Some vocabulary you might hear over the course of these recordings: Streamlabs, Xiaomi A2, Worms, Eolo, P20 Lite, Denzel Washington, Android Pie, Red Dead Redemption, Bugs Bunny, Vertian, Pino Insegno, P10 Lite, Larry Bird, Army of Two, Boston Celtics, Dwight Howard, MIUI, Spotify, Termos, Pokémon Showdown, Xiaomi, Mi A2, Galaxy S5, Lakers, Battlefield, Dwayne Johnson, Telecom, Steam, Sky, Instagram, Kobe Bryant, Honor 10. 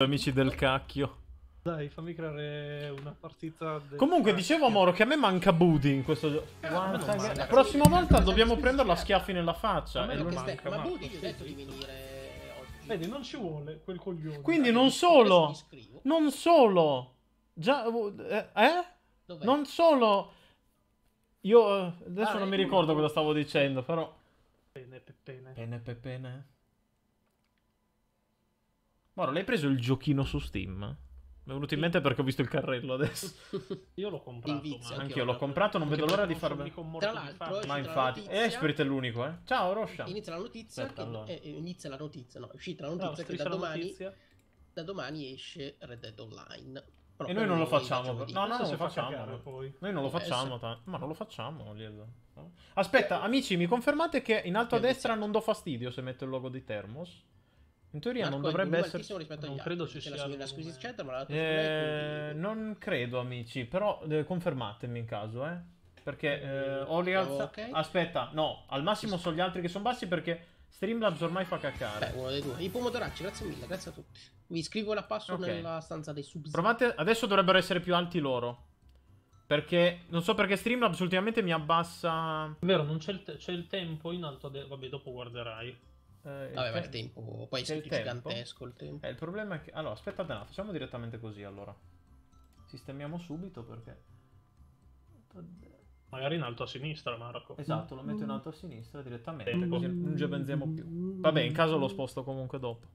Amici del cacchio. Dai, fammi creare una partita. Comunque, dicevo Moro che a me manca Budi in questo gioco. La prossima volta dobbiamo prenderlo a schiaffi nella faccia. Ma Budi, ti ho detto di venire. Vedi, non ci vuole quel coglione. Quindi non solo. Non solo. Già. Non solo. Io adesso non mi ricordo cosa stavo dicendo, però. Pene pepene. Pene pepene. Moro, l'hai preso il giochino su Steam? Mi è venuto in mente perché ho visto il carrello adesso. Io l'ho comprato. Anch'io l'ho comprato, non vedo l'ora di farlo. Tra l'altro, ma infatti. Spirit è l'unico, eh. Ciao, Roscia. Inizia la notizia. Aspetta, allora. Inizia la notizia, no. È uscita la notizia che da domani. Da domani esce Red Dead Online. Però e noi non lo facciamo. No, no, se facciamo. Poi. Noi non lo facciamo. Ma non lo facciamo. Aspetta, amici, mi confermate che in alto a destra non do fastidio se metto il logo di Termos? In teoria Marco, non dovrebbe essere. Non credo ci sia la squisicetta, ma non credo, amici. Però confermatemi in caso, eh. Perché ho rialzato. Okay. Aspetta, no, al massimo sono gli altri che sono bassi perché Streamlabs ormai fa cacare. Beh, uno dei due. I pomodoracci, grazie mille, grazie a tutti. Mi iscrivo la password nella stanza dei subs. Provate, adesso dovrebbero essere più alti loro. Perché non so perché Streamlabs ultimamente mi abbassa. È vero, non c'è il tempo in alto. Vabbè, dopo guarderai. Vabbè, ma il tempo poi è gigantesco il tempo. Il problema è che... Allora, aspettate, no, facciamo direttamente così, allora. Sistemiamo subito perché... Magari in alto a sinistra, Marco. Esatto, lo metto in alto a sinistra direttamente, così non ci pensiamo più. Vabbè, in caso lo sposto comunque dopo.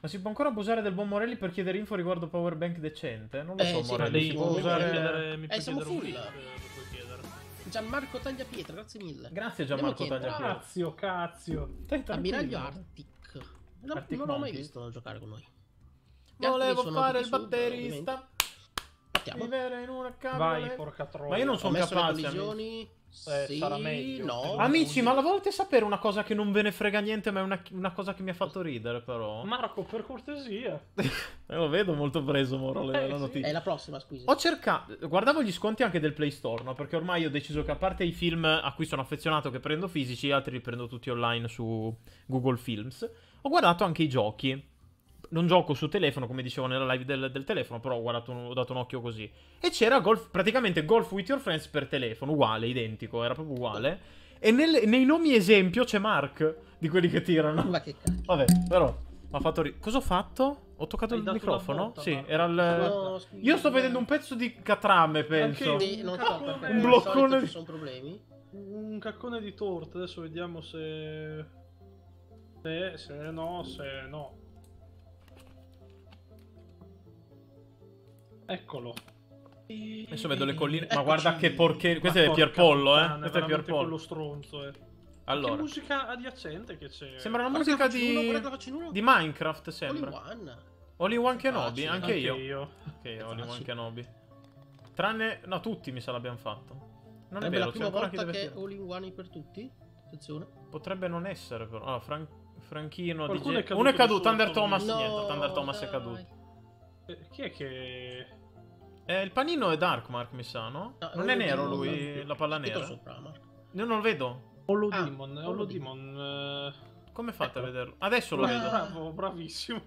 Ma si può ancora abusare del buon Morelli per chiedere info riguardo powerbank decente? Non lo so, Morelli, sì, si può usare... siamo full! Gianmarco Tagliapietra, grazie mille. Grazie Gianmarco Tagliapietra. Grazie, cazzo. Ammiraglio Arctic. No, Arctic non l'ho mai visto giocare con noi. Volevo fare il batterista. Partiamo. Vivere in una camera. Vai, porca troia. Ma io non sono capace. Amici. Sì, sarà meglio. No. Amici, ma la volete sapere una cosa che non ve ne frega niente, ma è una cosa che mi ha fatto ridere, però. Marco, per cortesia. Lo vedo molto preso, Moro, la notizia. È la prossima, scusa. Ho cercato, guardavo gli sconti anche del Play Store, no? Perché ormai ho deciso che a parte i film a cui sono affezionato che prendo fisici, altri li prendo tutti online su Google Films. Ho guardato anche i giochi. Non gioco su telefono, come dicevo nella live del telefono, però ho guardato, ho dato un occhio così. E c'era praticamente Golf with your friends per telefono, uguale, identico, era proprio uguale. E nei nomi esempio c'è Mark, di quelli che tirano. Ma che cazzo. Vabbè, però, mi ha fatto cosa ho fatto? Ho toccato il microfono? Volta, sì, era il... No, scusi, io sto vedendo un pezzo di catrame, penso. Anche non so, un bloccone di... Ci sono problemi. Un caccone di torta, adesso vediamo se... Se no... Eccolo. Adesso vedo le colline. Ma guarda che porcheria. Questo è Pierpollo, eh. Questo è Pierpollo. Quello stronzo, eh. Allora. Che musica adiacente che c'è. Sembra una musica di Minecraft, sembra. Only One Kenobi, anche io. Ok, Only One Kenobi. Tranne... No, tutti mi sa l'abbiamo fatto. Non è vero, la prima volta che è Only One per tutti. Attenzione. Potrebbe non essere, però. Ah, Franchino. Uno è caduto, Thunder Thomas. Niente, Thunder Thomas è caduto. Chi è che... il panino è Darkmark, mi sa, no? Non è nero lui, la palla nera. Io non lo vedo. Holodemon. Come fate a vederlo? Adesso lo vedo. Bravo, bravissimo.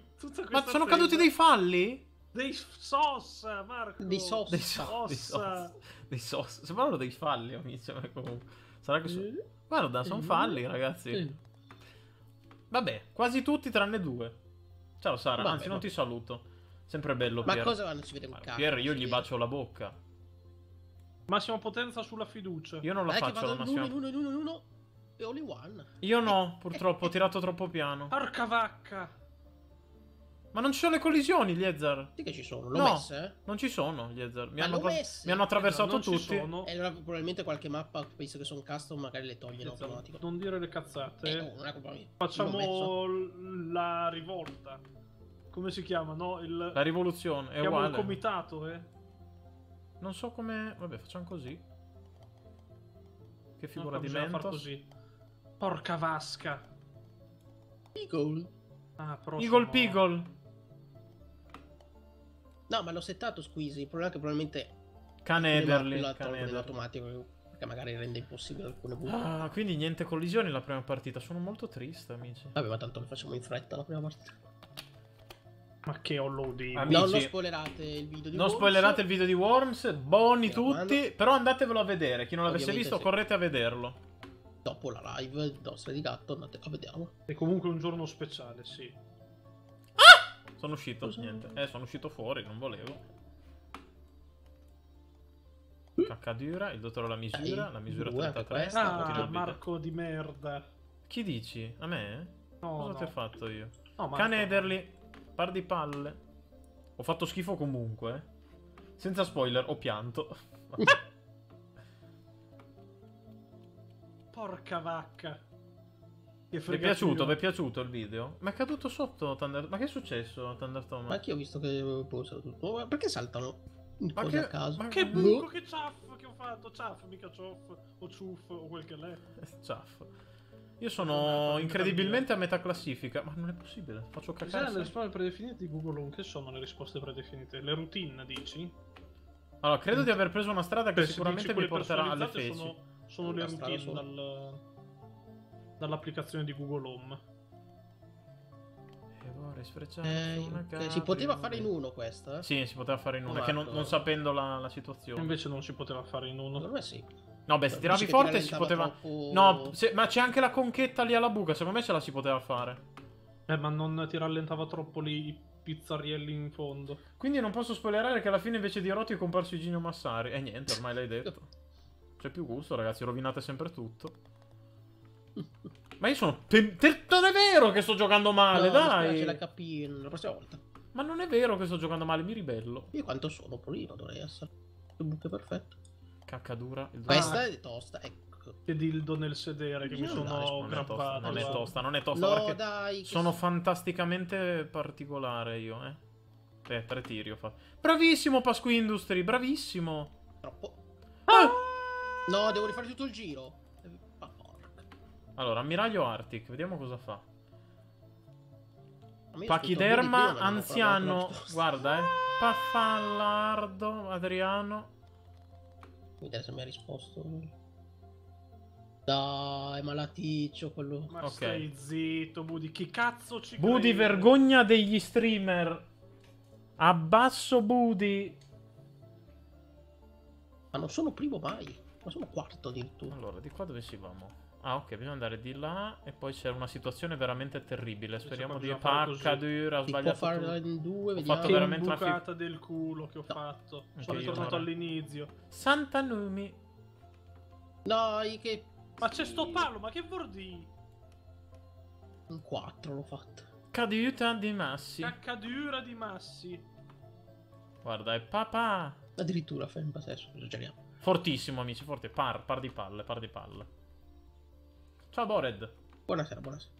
Ma sono caduti dei falli? Dei sos, Marco. Dei sos. Dei sos. Sembrano dei falli, amici. Sarà che... Guarda, sono falli, ragazzi. Vabbè, quasi tutti tranne due. Ciao Sara, anzi non ti saluto. Sempre bello, Pier. Ma cosa vanno ci vede un cazzo? Pier, io gli bacio la bocca. Massima potenza sulla fiducia. Io non la faccio la massima. Uno. E Only One. Io no, purtroppo, ho tirato troppo piano. Porca vacca. Ma non ci sono le collisioni, Liezar. Sì che ci sono, l'ho messa, eh? Non ci sono, Liezar. Mi hanno attraversato tutti. Allora, probabilmente qualche mappa, penso che sono custom, magari le togliono automatico. Non dire le cazzate. Non è colpa mia. Facciamo la rivolta. Come si chiama, no? La rivoluzione, è uguale. Un comitato, eh? Non so come... Vabbè, facciamo così. Che figura di mentos. Far così. Porca vasca. Eagle. Ah, però Eagle Peagle. No, ma l'ho settato, squeezy. Il problema è che probabilmente... Cane Ederly. L'automatico, perché magari rende impossibile alcune buche. Ah, quindi niente collisioni la prima partita. Sono molto triste, amici. Vabbè, ma tanto lo facciamo in fretta la prima partita. Ma che hollow. Non lo spoilerate il video di Worms. Non spoilerate il video di Worms. Buoni tutti. Però andatevelo a vedere. Chi non l'avesse visto, correte a vederlo. Dopo la live di Dossa di Gatto, andate a vediamo. È comunque un giorno speciale, sì. Ah! Sono uscito. Niente. Sono uscito fuori, non volevo. Caccadura, il dottore la misura, la misura 33. Ah, Marco di merda. Chi dici? A me? No, cosa ti ho fatto io? No, cane Ederli, par di palle. Ho fatto schifo comunque. Senza spoiler, ho pianto. Porca vacca. Vi è piaciuto? Vi è piaciuto il video? Ma è caduto sotto Thunder... Ma che è successo Thunderstone? Ma che ho visto che tutto. Perché saltano? Ma che buco, che ciaff che ho fatto, ciaff, mica cioff, o ciuff, o quel che l'è. Ciaff. Io sono incredibilmente a metà classifica, ma non è possibile, faccio cacare. Le risposte predefinite di Google Home, che sono le risposte predefinite? Le routine, dici? Allora, credo di aver preso una strada che sicuramente mi porterà alle feci. Sono le routine dall'applicazione di Google Home. Si poteva fare in uno questa? Sì, si poteva fare in uno, che non sapendo la situazione. Invece non si poteva fare in uno. Allora sì. No, beh, se tiravi forte si poteva... Troppo... No, ma c'è anche la conchetta lì alla buca, secondo me ce la si poteva fare. Ma non ti rallentava troppo lì i pizzarielli in fondo. Quindi non posso spoilerare che alla fine invece di Rotti è comparso Igino Massari. E niente, ormai l'hai detto. C'è più gusto, ragazzi, rovinate sempre tutto. Ma io sono... Non è vero che sto giocando male, no, dai! La prossima volta. Ma non è vero che sto giocando male, mi ribello. Io quanto sono pulito, dovrei essere. Il buco è perfetto. Caccadura. Questa è tosta, ecco. Che dildo nel sedere, che mi sono grappato. Non è tosta, non è tosta. No, dai, sono fantasticamente particolare io, eh. Tre tiri ho fatto. Bravissimo Pasqui Industry, bravissimo. Troppo. Ah! No, devo rifare tutto il giro. Allora, ammiraglio Arctic, vediamo cosa fa. Pachiderma, anziano, guarda, Paffallardo, Adriano. Vedere se mi ha risposto. Dai, malaticcio quello. Ma stai zitto, Budi, chi cazzo ci crede? Budi, vergogna degli streamer. Abbasso Budi. Ma non sono primo mai, ma sono quarto addirittura. Allora, di qua dove si va, mo? Ah, ok, bisogna andare di là e poi c'è una situazione veramente terribile. Speriamo di Paccadura, ho sbagliato. Ho fatto veramente una figata del culo che ho fatto. Sono ritornato all'inizio. Santa Numi. Dai, che... Ma c'è sto palo, ma che vuol dire? Un 4 l'ho fatto. Caduta di Massi. Caccadura di Massi. Guarda, è papà. Addirittura, fai un passesso, esageriamo. Fortissimo, amici, forte. Par di palle, par di palle. Ciao Bored. Buonasera, buonasera.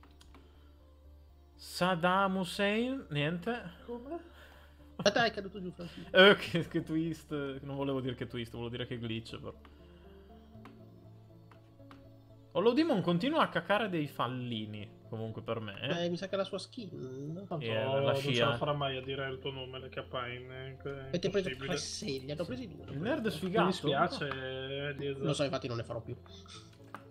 Saddam Hussein, niente. Come? Ma dai, è caduto giù Francisco. Che twist. Non volevo dire che twist, volevo dire che glitch, però. Hollow Demon continua a cacare dei fallini, comunque per me. Mi sa che la sua skin. No, la scia. Non ce la farà mai a dire il tuo nome, le capaine. E ti ho preso tre segni, hanno presi due. Il nerd è sfigato. Mi dispiace. Lo so, infatti non ne farò più.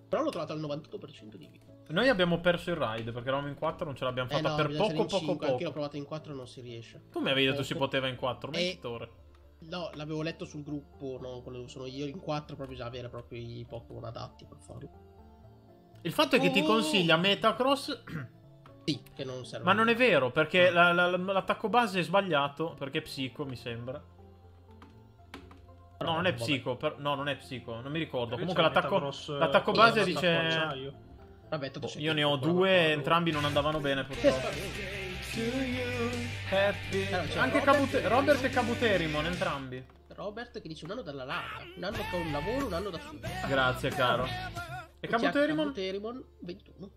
Però l'ho trovato al 98% di vita. Noi abbiamo perso il raid perché eravamo in 4, non ce l'abbiamo fatta per poco. Anche l'ho provato in 4 e non si riesce. Tu mi avevi detto si poteva in 4, mentore. No, l'avevo letto sul gruppo, no, quello sono io in 4, proprio bisogna avere proprio i Pokémon adatti per farlo. Il fatto è che ti consiglia Metacross. Sì, che non serve. Ma non è vero, perché l'attacco base è sbagliato, perché è psico, mi sembra. No, non è psico, no, non è psico, non mi ricordo. Comunque l'attacco base dice... Vabbè, io ne ho due, entrambi non andavano bene purtroppo. Anche Robert e Cabuterimon, entrambi. Robert che dice un anno dalla lava, un anno con un lavoro, un anno da studio. Grazie, caro. E Cabuterimon? Cabuterimon 21.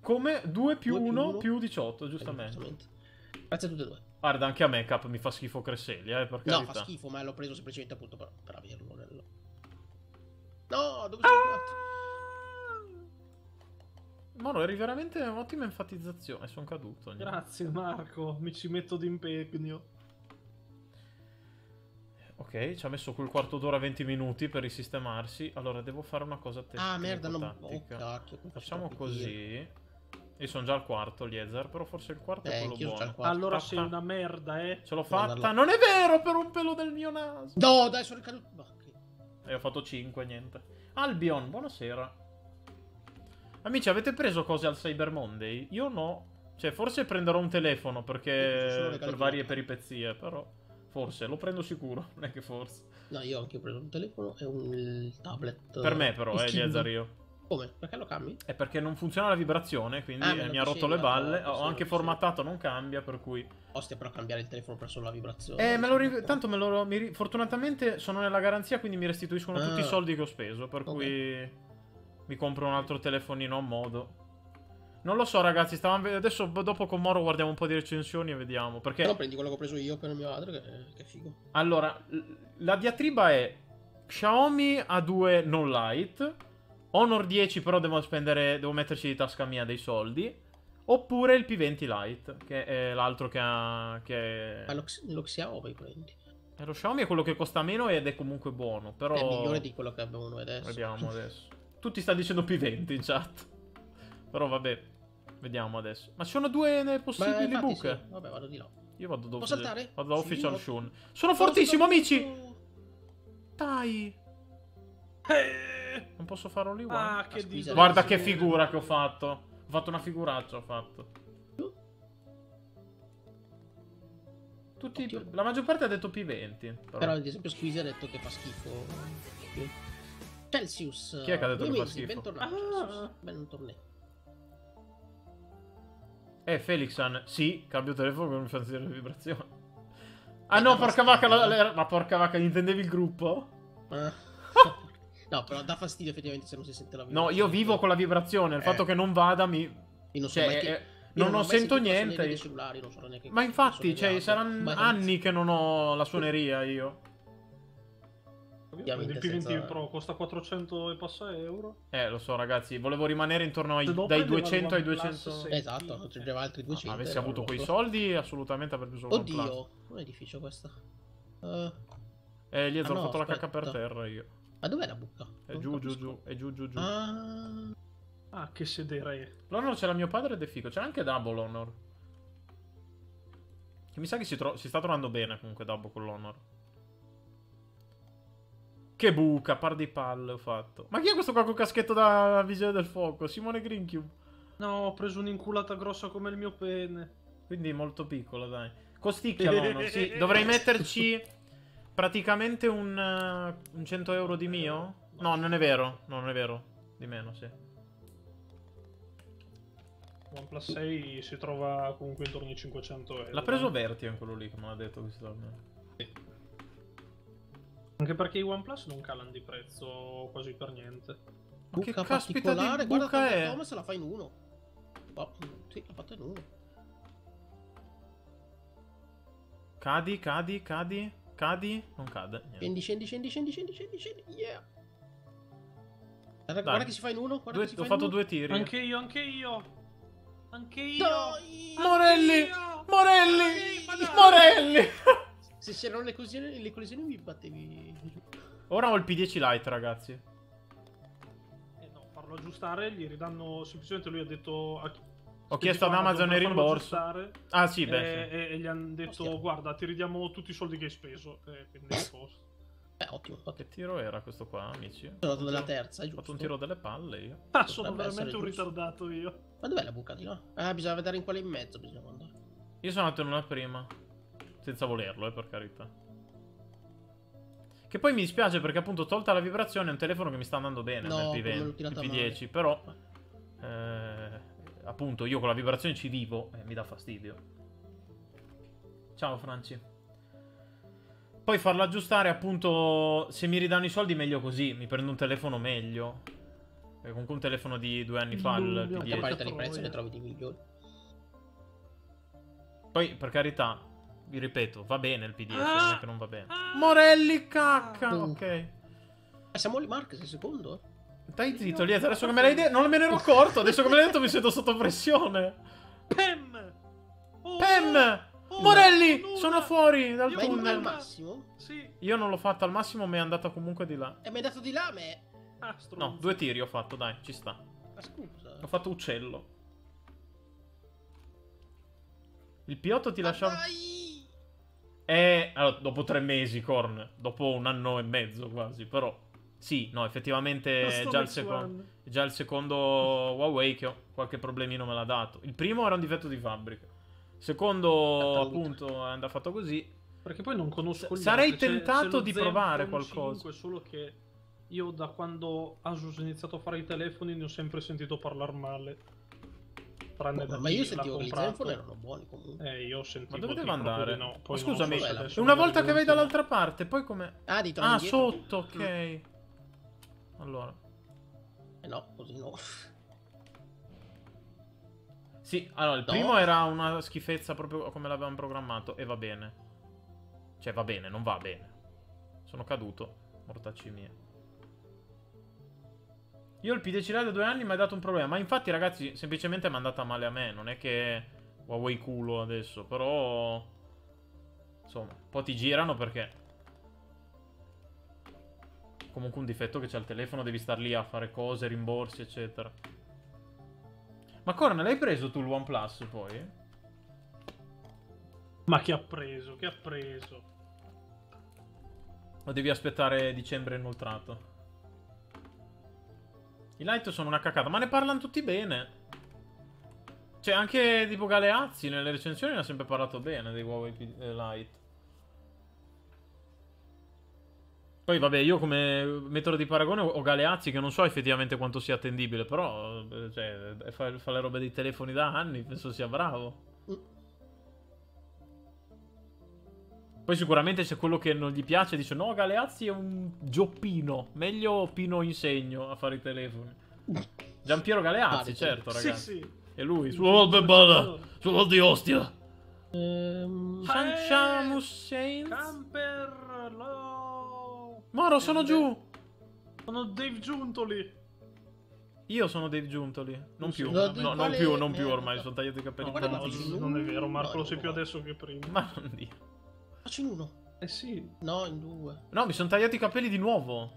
Come 2 più 1 più 18, giustamente. Grazie a tutti e due. Guarda, anche a me Cap mi fa schifo Cresselia, per carità. No, fa schifo, ma l'ho preso semplicemente appunto per averlo nel... No, dove sono arrivato? Moro, eri veramente un'ottima enfatizzazione, sono caduto. Grazie Marco, mi ci metto d'impegno. Ok, ci ha messo quel quarto d'ora 20 minuti per risistemarsi. Allora, devo fare una cosa tecnica. Ah, merda, non... Oh, cacchio, facciamo così... Io sono già al quarto, Liezer, però forse il quarto è quello buono. Allora sei una merda, eh. Ce l'ho fatta. Non è vero, per un pelo del mio naso. No, dai, sono ricaduto. No, che... E ho fatto 5, niente. Albion, buonasera. Amici, avete preso cose al Cyber Monday? Io no. Cioè, forse prenderò un telefono, perché per varie peripezie, però... Forse, lo prendo sicuro, non è che forse. No, io anche ho preso un telefono e un tablet. Per me però, Liezario. Come? Perché lo cambi? È perché non funziona la vibrazione, quindi mi ha rotto le balle. Ho anche formattato, non cambia, per cui... Ostia, però cambiare il telefono per solo la vibrazione. Me lo tanto me lo... Fortunatamente sono nella garanzia, quindi mi restituiscono tutti i soldi che ho speso, per cui... Mi compro un altro telefonino a modo. Non lo so, ragazzi, adesso dopo con Moro guardiamo un po' di recensioni e vediamo, perché... Però prendi quello che ho preso io per mio padre, che figo. Allora, la diatriba è Xiaomi A2 non Lite, Honor 10 però devo spendere, devo metterci di tasca mia dei soldi, oppure il P20 Lite, che è l'altro che ha... Che... Ma lo Xiaomi prendi. E lo Xiaomi è quello che costa meno ed è comunque buono, però... È migliore di quello che abbiamo noi adesso. Vediamo adesso. Tu ti sta dicendo P20 in chat. Però vabbè. Vediamo adesso. Ma ci sono due possibili buche. Sì. Vabbè, vado di là. Io vado dove? Posso saltare? Vado da Official Shun. Sono fortissimo, amici! Dai! Non posso farlo lì, guarda. Ah, che disastro. Guarda che figura che ho fatto. Ho fatto una figuraccia, ho fatto. Tutti... La maggior parte ha detto P20. Però ad esempio Squeezy ha detto che fa schifo. Celsius. Chi è che ha detto che fa schifo? Bentornato. Bentornato. Felixan, sì, cambio telefono con infanzia di vibrazione. Ah no, porca vacca, ma porca vacca, intendevi il gruppo? No, però dà fastidio effettivamente se non si sente la vibrazione. No, io vivo con la vibrazione, il fatto che non vada non sento niente. Ma infatti, cioè, saranno anni che non ho la suoneria io. Il P20 Pro costa 400 e passa euro. Lo so, ragazzi, volevo rimanere intorno dai 200 ai 200. Esatto, non c'erano altri 200. Ma avessi avuto quei soldi, assolutamente avrei preso un OnePlus. Oddio, un edificio questo. Lì ho fatto la cacca per terra io. Ma dov'è la buca? È giù, giù, giù, è giù, giù, giù. Ah, che sedere. L'Honor c'era mio padre ed è figo. C'era anche Double Honor. Che mi sa che si sta trovando bene comunque Double con l'Honor. Che buca, par di palle ho fatto. Ma chi è questo qua col caschetto da visione del fuoco? Simone Greencube. No, ho preso un'inculata grossa come il mio pene. Quindi molto piccola, dai. Costicchia, sì. Dovrei metterci praticamente un 100 euro di mio? No, non è vero. No, non è vero. Di meno, sì. OnePlus 6 si trova comunque intorno ai 500 euro. L'ha preso Vertian quello lì, che me l'ha detto questo almeno. Anche perché i OnePlus non calano di prezzo quasi per niente. Ma che caspita di buca è? Thomas la fa in uno. Oh, sì, l'ha fatta in uno. Cadi, cadi, cadi, cadi. Non cade. Scendi, scendi, scendi, scendi, scendi, scendi. Yeah. Guarda che si fa in uno. Ho fatto due tiri. Anche io, anche io. Anche io. Morelli, Morelli, Morelli. Se c'erano le collisioni mi battevi. Ora ho il P10 Lite, ragazzi. No, farlo aggiustare, gli ridanno. Semplicemente lui ha detto. Ho chiesto ad Amazon e rimborso. Ah, sì, beh. E gli hanno detto: guarda, ti ridiamo tutti i soldi che hai speso. Quindi è posto. Ottimo. Che tiro era questo qua, amici? Sono andato della terza, giusto? Ho fatto un tiro delle palle io. Ah, sono veramente un ritardato io. Ma dov'è la buca di là? Ah, bisogna vedere in quale in mezzo. Bisogna andare. Io sono andato in una prima. Senza volerlo, per carità. Che poi mi dispiace perché appunto tolta la vibrazione è un telefono che mi sta andando bene nel P10. Però appunto io con la vibrazione ci vivo e mi dà fastidio. Ciao Franci. Poi farlo aggiustare appunto. Se mi ridanno i soldi meglio così. Mi prendo un telefono meglio. E comunque un telefono di 2 anni fa il P10. A parità di prezzo ne trovi di migliori. Poi per carità, vi ripeto, va bene il PDF, non è che non va bene. Morelli, cacca! Ok. Siamo lì, Mark, sei secondo? Dai zitto, lì, adesso che me l'hai detto... Non me ne ero accorto, adesso che me l'hai detto mi sento sotto pressione. Pem! Oh, Pem! Oh, Morelli, sono fuori dal tunnel. Al massimo? Sì. Io non l'ho fatto al massimo, mi è andata comunque di là. E mi è andato di là, me... Ah, no, 2 tiri ho fatto, dai, ci sta. Ma scusa. Ho fatto uccello. Il P8 ti lasciava... Allora, dopo 3 mesi, Korn. Dopo 1 anno e mezzo quasi, però... Sì, no, effettivamente è già il secondo Huawei che ho qualche problemino me l'ha dato. Il primo era un difetto di fabbrica. Secondo, appunto, è andato fatto così. Perché poi non conosco gli altri. Sarei tentato di provare qualcosa. Solo che io da quando Asus ha iniziato a fare i telefoni ne ho sempre sentito parlare male. Tranne da... Ma io sentivo che i telefoni erano buoni comunque. Io sentivo... Ma dove devo andare? No, poi scusami, so una volta che vai dall'altra parte, poi come... Ah, di torno indietro. Sotto, ok. Allora, eh no, così no. Sì, allora il primo era una schifezza proprio come l'avevamo programmato. E va bene. Cioè va bene, non va bene. Sono caduto. Mortacci mia. Io il P10 Lite da 2 anni mi ha dato un problema. Ma infatti ragazzi, semplicemente mi è andata male a me. Non è che Huawei culo adesso. Però insomma, un po' ti girano perché comunque un difetto che c'è al telefono, devi star lì a fare cose, rimborsi, eccetera. Ma Corna, l'hai preso tu il OnePlus poi? Ma chi ha preso? Chi ha preso? Lo devi aspettare dicembre inoltrato. I Lite sono una cacata, ma ne parlano tutti bene. Cioè, anche tipo Galeazzi nelle recensioni ne ha sempre parlato bene dei Huawei Lite. Poi vabbè, io come metodo di paragone ho Galeazzi che non so effettivamente quanto sia attendibile, però cioè, fa le robe dei telefoni da anni, penso sia bravo. Poi sicuramente c'è quello che non gli piace, dice no, Galeazzi è un gioppino, meglio Pino Insegno a fare i telefoni. Giampiero Galeazzi, certo ragazzi. Sì, sì. E lui, suo bebada, suo di Ostia. Facciamo Camper lo... Moro, sono giù! Sono Dave Giuntoli! Io sono Dave Giuntoli, non più, no, no, non più, non più ormai, sono tagliati i capelli. No, no, non è vero, Marco, lo sei più adesso che prima. Ma non dire. Faccio in uno. Eh sì. No, in due. No, mi sono tagliati i capelli di nuovo.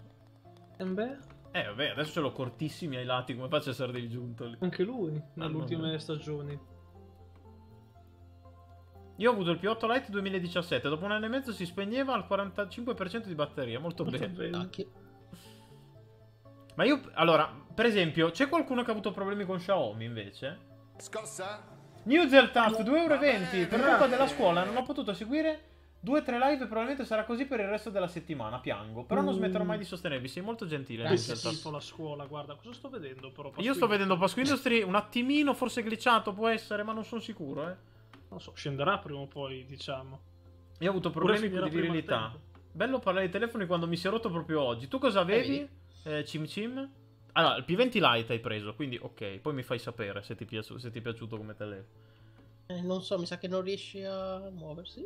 E beh? Vabbè, adesso ce l'ho cortissimi ai lati, come faccio a essere Dave Giuntoli? Anche lui, nell'ultima stagione. Io ho avuto il P8 Lite 2017, dopo 1 anno e mezzo si spegneva al 45% di batteria, molto bene. Ma io, allora, per esempio, c'è qualcuno che ha avuto problemi con Xiaomi invece? Scossa? Newzeltaft, 2,20 € per colpa della scuola, non ho potuto seguire 2-3 live e probabilmente sarà così per il resto della settimana, piango. Però non smetterò mai di sostenervi, sei molto gentile. Schifo la scuola, guarda, cosa sto vedendo però? Pasquindustry. Io sto vedendo Pasquindustry un attimino, forse glitchato può essere, ma non sono sicuro, Non so, scenderà prima o poi, diciamo. Io ho avuto problemi di virilità. Bello parlare di telefoni quando mi si è rotto proprio oggi. Tu cosa avevi? Cim Cim? Allora, il P20 Lite hai preso, quindi ok. Poi mi fai sapere se ti, se ti è piaciuto come telefono. Non so, mi sa che non riesci a muoversi.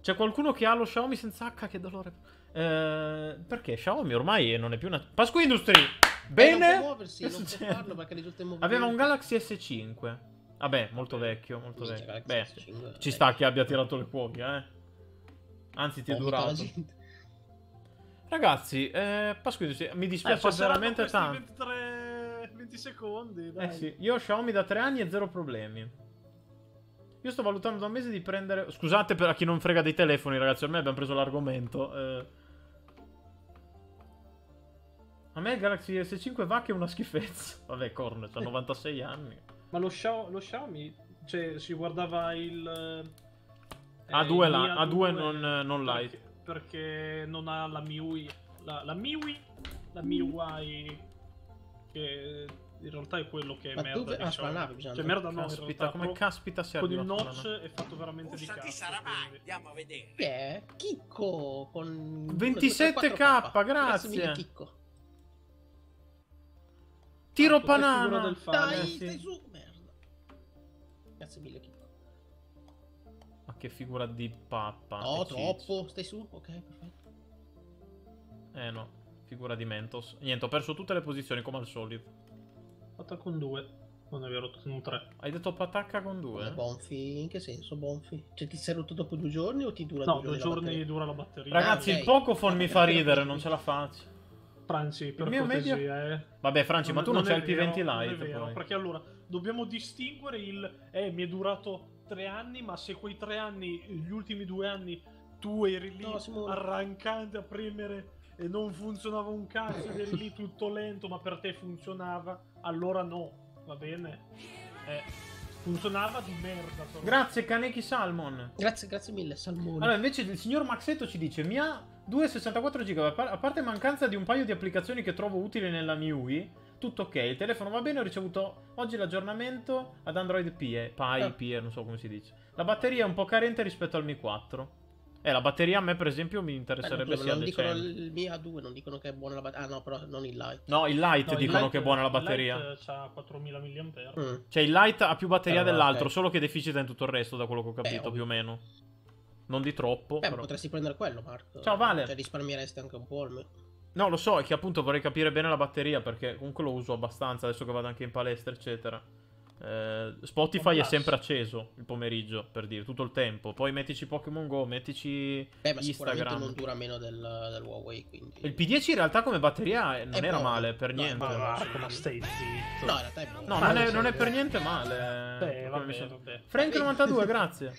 C'è qualcuno che ha lo Xiaomi senza H, che dolore. Perché Xiaomi ormai non è più una... Pasquindustry! Bene! Non può muoversi, non può farlo perché risulta immobilizzato. Aveva un Galaxy S5. Vabbè, molto vecchio, molto vecchio. Beh, ci sta che abbia tirato le cuoia, Anzi, ti è durato. Ragazzi, Pasquini, mi dispiace veramente tanto. 20 secondi, dai. Sì, io ho Xiaomi da 3 anni e 0 problemi. Io sto valutando da 1 mese di prendere... Scusate per a chi non frega dei telefoni, ragazzi, ormai abbiamo preso l'argomento. A me il Galaxy S5 va che è una schifezza. Vabbè, Corno, c'ha 96 anni. Ma lo Xiaomi, cioè, si guardava il... A2, A2 non Lite. Perché non ha la MIUI. La MIUI, che in realtà è quello che è merda di Xiaomi. Cioè, merda no, in realtà. Come caspita si arriva con il notch è fatto veramente di cazzo. Sarà mai, andiamo a vedere. Che Chicco, con... 27K, grazie. Chicco. Tiro panana. Dai, stai su. Grazie mille, Kiko. Ma che figura di pappa. No, troppo. Stai su? Ok, perfetto. No. Figura di Mentos. Niente, ho perso tutte le posizioni, come al solito. Patacca con 2. Non è vero, sono 3. Hai detto patacca con 2? Bonfi? In che senso bonfi? Cioè ti sei rotto dopo 2 giorni o ti dura 2 giorni? No, 2 giorni dura la batteria. Ragazzi, il Pocophone mi fa ridere, non ce la faccio. Franci, per cortesia, Vabbè, Franci, ma tu non c'hai il P20 Lite, perché allora dobbiamo distinguere il... mi è durato 3 anni, ma se quei 3 anni, gli ultimi 2 anni, tu eri lì arrancante a premere e non funzionava un cazzo, eri lì tutto lento, ma per te funzionava, allora no, va bene? Funzionava di merda. Però. Grazie Kaneki Salmon. Grazie mille Salmone. Allora invece il signor Maxetto ci dice: Mi ha 2,64 GB, a parte mancanza di un paio di applicazioni che trovo utili nella MIUI, tutto ok, il telefono va bene, ho ricevuto oggi l'aggiornamento ad Android Pie, non so come si dice. La batteria è un po' carente rispetto al Mi 4. La batteria a me per esempio mi interesserebbe sia decente. Non dicono il Mi A2, non dicono che è buona la batteria. Ah no, però non il Lite. No, il Lite no, dicono il Lite, che è buona la batteria. Il Lite ha 4000 mAh. Cioè il Lite ha più batteria dell'altro, okay. Solo che deficita in tutto il resto, da quello che ho capito, più o meno. Non di troppo. Però potresti prendere quello, Marco. Ciao Vale. Cioè risparmieresti anche un po' almeno. No, lo so, è che appunto vorrei capire bene la batteria, perché comunque lo uso abbastanza, adesso che vado anche in palestra, eccetera. Spotify è sempre acceso il pomeriggio, per dire, tutto il tempo. Poi mettici Pokémon Go, mettici ma Instagram. Non dura meno del Huawei, quindi. Il P10 in realtà come batteria non era male per niente. Ma stai zitto. No, in realtà è buono. No, non è per niente male. Frank92, grazie.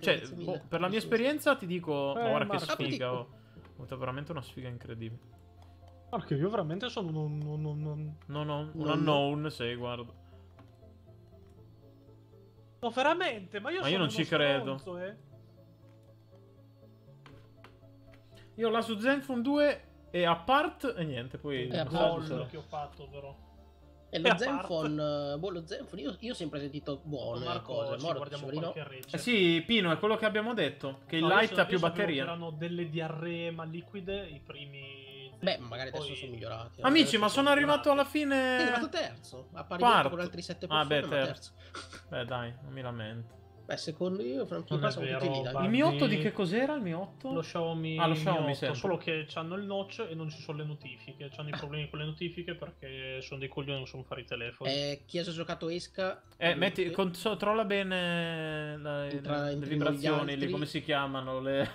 Cioè, per la mia esperienza ti dico, guarda che sfiga. È veramente una sfiga incredibile. Perché io veramente sono un unknown, se guardo. No, veramente, ma io non ci credo. Stronzo, Io ho la su Zenfone 2 e a part e niente, poi è quello che ho fatto però. E lo Zenfone, lo Zenfone, io ho sempre sentito buone cose, sì, Pino, è quello che abbiamo detto, che il Lite ha più batteria. Erano delle diarree liquide i primi. Beh, magari adesso sono migliorati. Amici, ma sono arrivato alla fine. Sei arrivato terzo, a parità con altri 7 persone. Terzo. Beh, dai, non mi lamento. Beh, secondo io, Franchino, sono tutti lì. Il Mi 8 di che cos'era? Il Mi 8? Lo Xiaomi. Ah, lo Xiaomi, solo che c'hanno il notch e non ci sono le notifiche. C'hanno i problemi con le notifiche perché sono dei coglioni, non sono fare i telefoni. Chi ha giocato esca. Metti, controlla bene le vibrazioni lì, come si chiamano? Le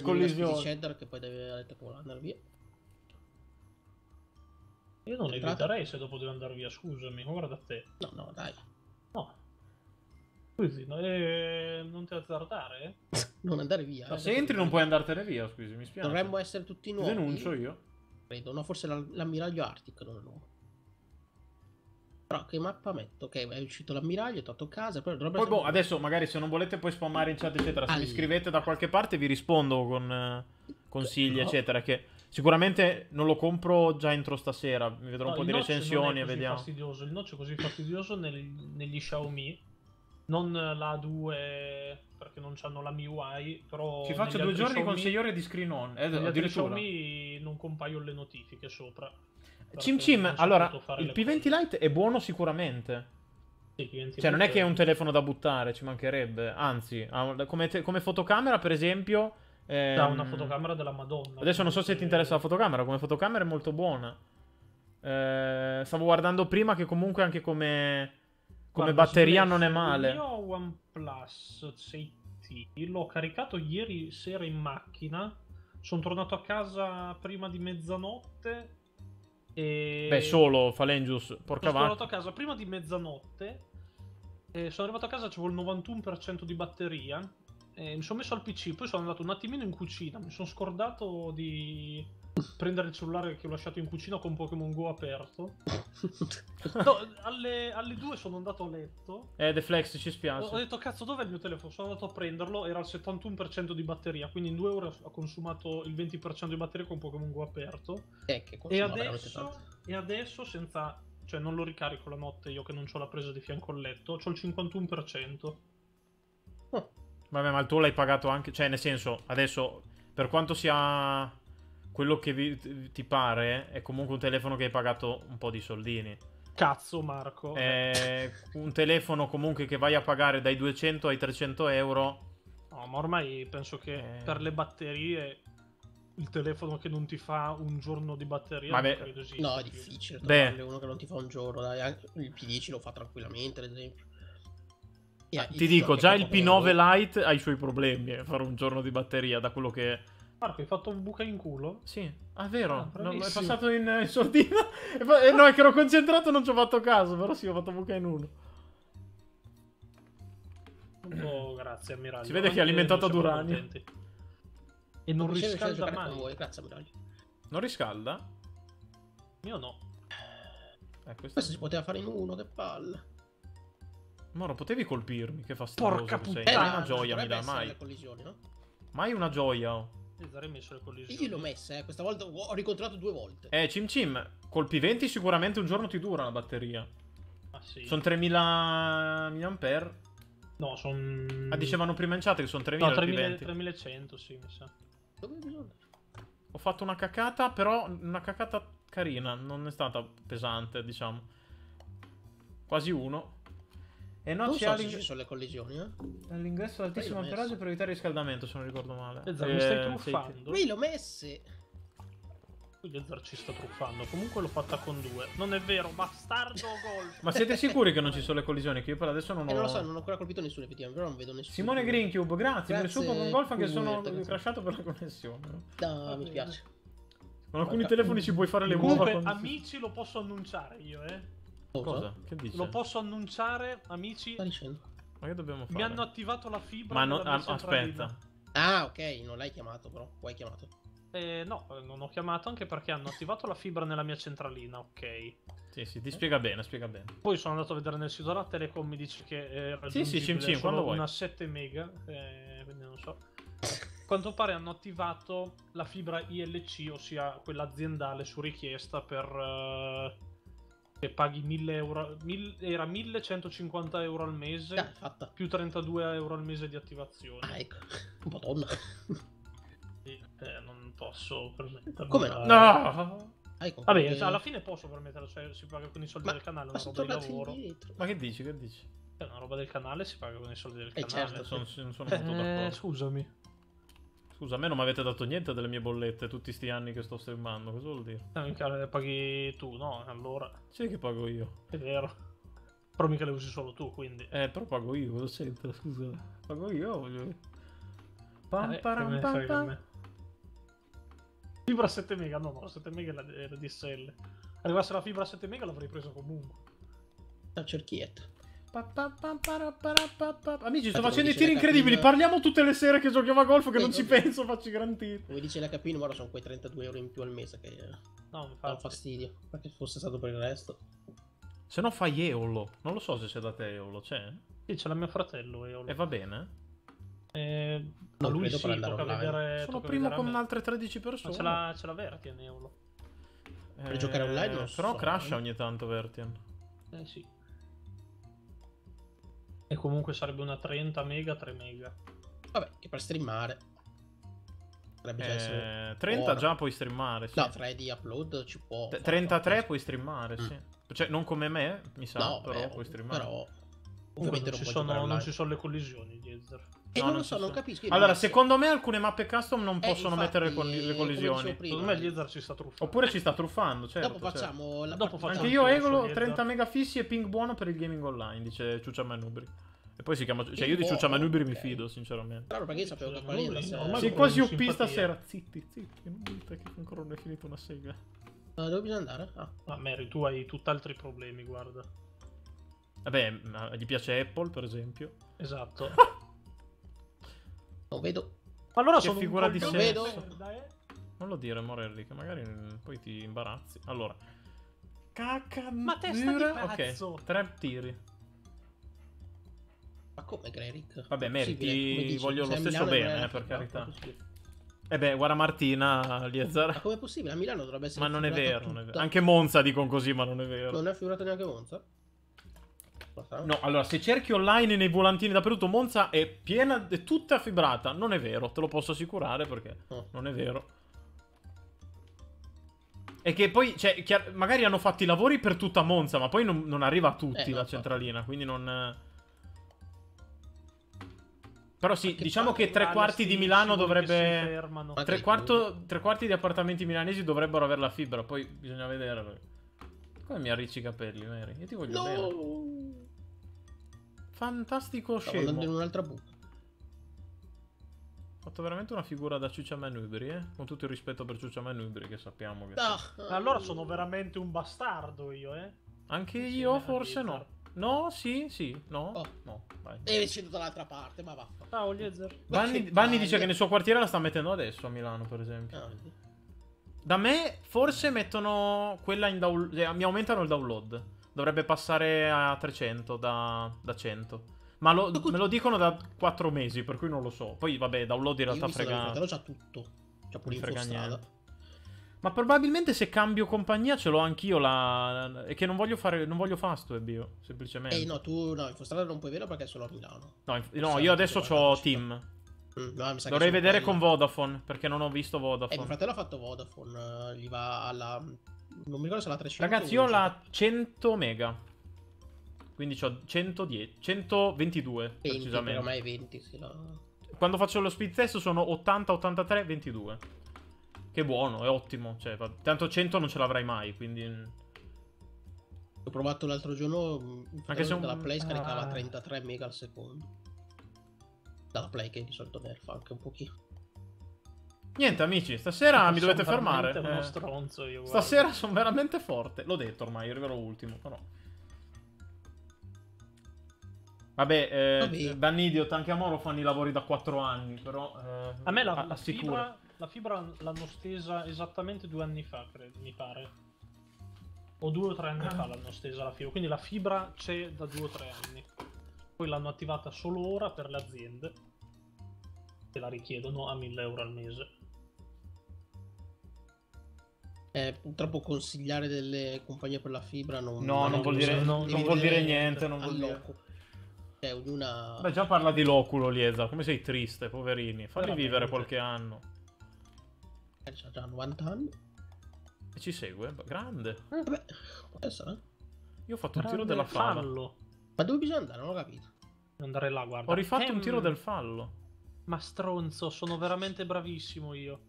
collisioni di Cheddar, che poi deve andare via. Io non eviterei se dopo devo andare via, scusami, ma guarda te. No, dai. No. Scusi, non ti azzardare? Non andare via. No, se entri non puoi andartene via, scusi, mi spiace. Dovremmo essere tutti nuovi. Denuncio io. Credo, no, forse l'ammiraglio Arctic non è nuovo. Però che mappa metto? Ok, è uscito l'ammiraglio, ho tolto casa, però dovrebbe essere... adesso magari se non volete poi spammare in chat, eccetera. Se mi scrivete da qualche parte vi rispondo con consigli, eccetera, che... Sicuramente non lo compro già entro stasera, mi vedrò un po' di recensioni e vediamo. Fastidioso. Il notch è così fastidioso negli Xiaomi, non la A2 perché non hanno la MIUI, però... Ci faccio 2 giorni Xiaomi, con 6 ore di screen on, addirittura. Xiaomi non compaiono le notifiche sopra. Cim, allora, il P20 Lite è buono sicuramente. Cioè non è che è un telefono da buttare, ci mancherebbe, anzi, come fotocamera per esempio... Da una fotocamera della Madonna. Adesso non so se ti interessa la fotocamera. Come fotocamera è molto buona. Stavo guardando prima che comunque anche come batteria non è male. Io ho OnePlus 6T, l'ho caricato ieri sera in macchina. Sono tornato a casa prima di mezzanotte e... Beh, solo Falengius, porca vacca. Sono tornato a casa prima di mezzanotte e sono arrivato a casa, c'avevo il 91% di batteria. Mi sono messo al PC, poi sono andato un attimino in cucina, mi sono scordato di prendere il cellulare che ho lasciato in cucina con Pokémon Go aperto. No, alle 2 sono andato a letto. The Flex, ci spiace. Ho detto, cazzo, dov'è il mio telefono? Sono andato a prenderlo, era al 71% di batteria, quindi in 2 ore ho consumato il 20% di batteria con Pokémon Go aperto. Che e adesso senza... Cioè non lo ricarico la notte, io che non ho la presa di fianco al letto, ho il 51%. Vabbè, ma il tuo l'hai pagato anche... Cioè, nel senso, adesso, per quanto sia quello che ti pare, è comunque un telefono che hai pagato un po' di soldini. Cazzo, Marco. È un telefono comunque che vai a pagare dai 200 ai 300 euro. No, ma ormai penso che per le batterie... Il telefono che non ti fa un giorno di batteria, vabbè, non credo esista. No, è difficile. Uno che non ti fa un giorno, dai. Anche il P10 lo fa tranquillamente, ad esempio. Ti dico, già il P9 Lite ha i suoi problemi a fare un giorno di batteria, da quello che... Marco, hai fatto un buca in culo? Sì. Ah, vero. È passato in sordina. No, è che ero concentrato e non ci ho fatto caso, però sì, ho fatto buca in uno. Oh, grazie, ammiraglio. Si vede che è alimentato ad uranio. Contenti. E non riscalda mai. Vuoi, grazie, ammiraglio. Non riscalda? Io no. Questo si poteva fare in uno, che palle. Moro, potevi colpirmi, che fastidioso. Porca puttana. Sei. Una gioia mi dà mai. No? Mai una gioia, oh. Avrei messo le collisioni. Io l'ho messa, questa volta ho ricontrollato 2 volte. Cim Cim, colpi 20 sicuramente un giorno ti dura la batteria. Ah sì. Sono 3000 mAh. No, sono... Ah, dicevano prima in chat che sono 3000 colpi 20. 3100, sì, mi sa. Dove bisogna? Ho fatto una cacata, però una cacata carina, non è stata pesante, diciamo. Quasi uno. E no, non so se ci sono le collisioni, eh? All'ingresso altissimo amperaggio per evitare il riscaldamento, se non ricordo male. Ezzar, mi stai truffando. Qui l'ho messe. Qui Ezzar ci sta truffando. Comunque l'ho fatta con 2. Non è vero, bastardo gol. Ma siete sicuri che non ci sono le collisioni? Che io per adesso non ho... non lo so, non ho ancora colpito nessuno, effettivamente, però non vedo nessuno. Simone Greencube, grazie per il suo con golf, anche se sono crashato per la connessione. No, mi piace. Con alcuni telefoni ci puoi fare le uova. Comunque, amici, lo posso annunciare io, eh. Cosa? Che dice? Lo posso annunciare, amici. Ma che dobbiamo fare? Mi hanno attivato la fibra. Ma non, aspetta. Ah, ok, non l'hai chiamato però. O hai chiamato? No, non ho chiamato anche perché hanno attivato la fibra nella mia centralina, ok. Sì, sì, ti spiega bene, spiega bene. Poi sono andato a vedere nel sito della Telecom, mi dice che sì, sì, Cim Cim, quando vuoi. Una 7 mega, quindi non so. A quanto pare hanno attivato la fibra ILC, ossia quella aziendale su richiesta per... che paghi 1000 euro, era 1150 euro al mese, fatta. Più 32 euro al mese di attivazione. Ah, ecco. Madonna. Non posso permetterlo. Come no? No! Vabbè, alla fine posso permetterlo, cioè si paga con i soldi del canale, una roba di lavoro. Ma che dici, che dici? È una roba del canale, si paga con i soldi del canale. Certo, non sono molto d'accordo. Scusami. Scusa, a me non mi avete dato niente delle mie bollette tutti sti anni che sto streamando, cosa vuol dire? Mica le paghi tu, no? Allora... Sì che pago io. È vero. Però mica le usi solo tu, quindi... però pago io, lo sento, scusa. Pago io, voglio... Pam, param, pam, pam. Fibra 7 mega, no, no, 7 mega è la DSL. Arrivasse la fibra 7 mega l'avrei preso comunque. La cerchietta. Amici, sto facendo i tiri incredibili. Parliamo tutte le sere che giochiamo a golf, che non ci penso, faccio i gran tiri. Come dice la capino, ora sono quei 32 euro in più al mese che no, mi fa fastidio. Ma che fosse stato per il resto. Se no fai Eolo. Non lo so se c'è da te Eolo, c'è? Sì, c'è la mio fratello Eolo. E va bene? No, lui sì, tocca vedere. Sono primo con altre 13 persone. C'è la Vertian Eolo. Per giocare online? Però crasha ogni tanto Vertian. Sì. E comunque sarebbe una 30 mega, 3 mega. Vabbè, che per streamare. Sarebbe già essere 30 buona. Già puoi streamare, sì. No, 3 di upload ci può. 33 puoi streamare, sì. Cioè, non come me, mi sa, no, però puoi streamare. Però... Ovviamente non ci sono le collisioni, Jezzer. No, non lo so, non capisco. Allora, secondo me alcune mappe custom non possono mettere le collisioni. Secondo me Jezzer ci sta truffando. Oppure ci sta truffando, certo. Dopo facciamo la parte. Anche io Eolo 30 mega fissi e ping buono per il gaming online, dice Ciuccia Manubri. E poi si chiama... Cioè io di Ciuccia Manubri mi fido, sinceramente. Però perché io sapevo che quella... Sì, quasi UP stasera. Zitti, zitti, non dite che ancora non è finita una sega. Dove bisogna andare? Ah, Mary, tu hai tutt'altri problemi, guarda. Vabbè, gli piace Apple, per esempio. Esatto. Non vedo. Ma allora che sono figura di senso. Non lo dire, Morelli, che magari poi ti imbarazzi. Allora. Cacca. Ma testa di pazzo. Ok, 3 tiri. Ma come, Greric? Vabbè, Mary, ti voglio lo stesso bene, per carità. E beh, guarda Martina, Liezzara. Ma com'è possibile? A Milano dovrebbe essere... Ma non è vero, non è vero. Anche Monza dicono così, ma non è vero. Non è figurata neanche Monza? No, allora, se cerchi online nei volantini dappertutto, Monza è piena, è tutta fibrata. Non è vero, te lo posso assicurare perché non è vero. E che poi, cioè, magari hanno fatto i lavori per tutta Monza, ma poi non arriva a tutti la centralina, quindi non... Però sì, diciamo che 3 quarti di Milano dovrebbe... 3 quarti di appartamenti milanesi dovrebbero avere la fibra, poi bisogna vedere perché... Come mi arricci i capelli, Mary? Io ti voglio bene. Fantastico scemo. Sto andando in un'altra buca. Ho fatto veramente una figura da Ciuccia Manubri, Con tutto il rispetto per Ciuccia Manubri, che sappiamo che... Allora sono veramente un bastardo io, Anche io, forse no. No, sì, sì, no, oh, no, vai. E c'è dall'altra parte, ma vaffa. Ah, Banni dice che nel suo quartiere la sta mettendo adesso a Milano, per esempio. Ah, sì. Da me forse mettono quella in download, mi aumentano il download. Dovrebbe passare a 300 da 100. Ma me lo dicono da 4 mesi, per cui non lo so. Poi vabbè, download in realtà frega. Però c'ha tutto. C'ha pure l'infostrada. Ma probabilmente se cambio compagnia ce l'ho anch'io la... E che non voglio fare... Non voglio fast web io, semplicemente. No, tu... No, infostrada non puoi vero perché è solo a Milano. No, io adesso c'ho Team. No, mi sa dovrei vedere con Vodafone, perché non ho visto Vodafone. Mio fratello ha fatto Vodafone, gli va alla... Non mi ricordo se la 300. Ragazzi, io ho la 100 mega. Quindi c'ho 110... 122, 20, precisamente. Ormai 20, sì, no. Quando faccio lo speed test sono 80, 83, 22. Che buono, è ottimo, cioè, tanto 100 non ce l'avrai mai, quindi... Ho provato l'altro giorno, anche se dalla Play scaricava 33 mega al secondo. Dalla Play che di solito nerfa anche un pochino. Niente amici, stasera mi dovete fermare. Sono uno stronzo io, guarda. Stasera sono veramente forte, l'ho detto ormai, arriverò ultimo, però... Vabbè, Danny Idiot, anche a Moro fanno i lavori da 4 anni, però... a me la sicura... La fibra l'hanno stesa esattamente 2 anni fa, credo, mi pare. O 2 o 3 anni fa l'hanno stesa la fibra. Quindi la fibra c'è da 2 o 3 anni. Poi l'hanno attivata solo ora per le aziende. Che la richiedono a 1.000 euro al mese. Purtroppo consigliare delle compagnie per la fibra non... No, non vuol dire, non vuol dire niente, non vuol dire... Ognuna... Beh, già parla di loculo, Liesa. Come sei triste, poverini. Falli vivere qualche anno. C'ha già 90 anni. E ci segue, grande. Vabbè, può essere. Io ho fatto un tiro della fallo. Ma dove bisogna andare? Non ho capito. Andare là, guarda. Ho rifatto un tiro del fallo. Ma stronzo, sono veramente bravissimo io.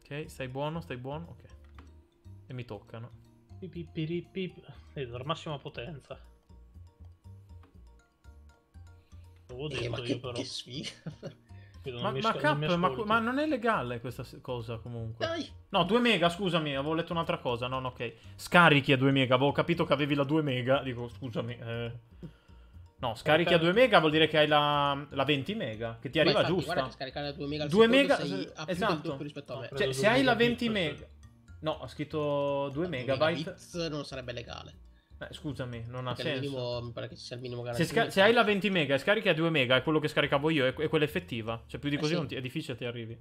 Ok, stai buono, ok. E mi toccano. La massima potenza. L'ho detto ma io però. Che sfiga. Ma non è legale questa cosa comunque. Dai. No, 2 mega, scusami, avevo letto un'altra cosa. Non ok. Scarichi a 2 mega, avevo capito che avevi la 2 mega. Dico, scusami. No, scarichi a 2 mega vuol dire che hai la 20 mega, che ti arriva giusta. Guarda che scaricare a 2 mega al 2 mega sei a più del doppio rispetto a me. Cioè, se hai la 20 mega... No, ho scritto 2 megabyte. Non sarebbe legale. Scusami, non ha senso. Minimo, mi pare che sia il minimo garantito. Se hai la 20 mega e scarichi a 2 mega, è quello che scaricavo io, è quella effettiva. Cioè, più di così è difficile ti arrivi.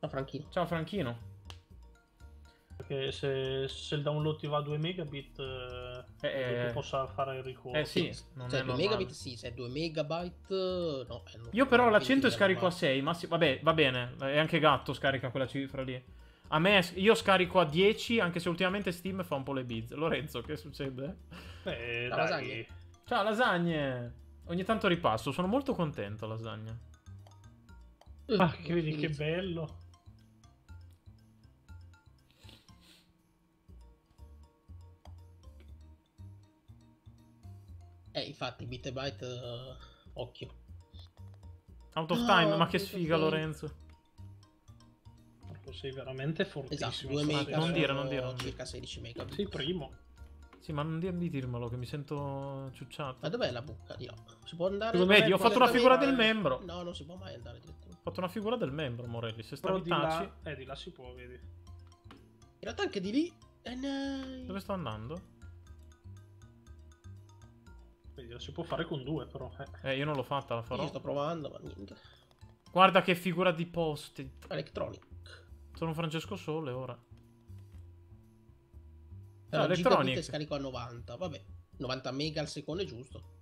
Ciao Franchino. Ciao Franchino. Perché se il download ti va a 2 megabit, tu possa fare il ricorso. Sì, non cioè, è 2 normale. Megabit sì, se è 2 megabyte, no. Io però la 100 scarico a 6, ma sì, vabbè, va bene. E anche Gatto scarica quella cifra lì. A me, io scarico a 10, anche se ultimamente Steam fa un po' le biz. Lorenzo, che succede? Ciao, lasagne. Ciao, lasagne. Ogni tanto ripasso, sono molto contento, lasagne. Ah, che vedi che bello. Infatti, Bitebyte, occhio. Out of time, ma che sfiga, Lorenzo. Sei veramente fortissimo. Esatto, non dire. Circa 16 mega. Sei primo. Sì, ma non dirmelo che mi sento ciucciato. Ma dov'è la buca? Dio. Si può andare. Io ho fatto una figura del membro. No, non si può mai andare dietro. Ho fatto una figura del membro, Morelli. Se stavi taci. Di là si può, vedi. In realtà anche di lì. Dove sto andando? Vedi, lo si può fare con 2 però. Io non l'ho fatta, la farò. Io sto provando, ma niente. Guarda che figura di post-it. Electronic. Sono Francesco Sole ora. Electronic scarico a 90, vabbè. 90 mega al secondo è giusto.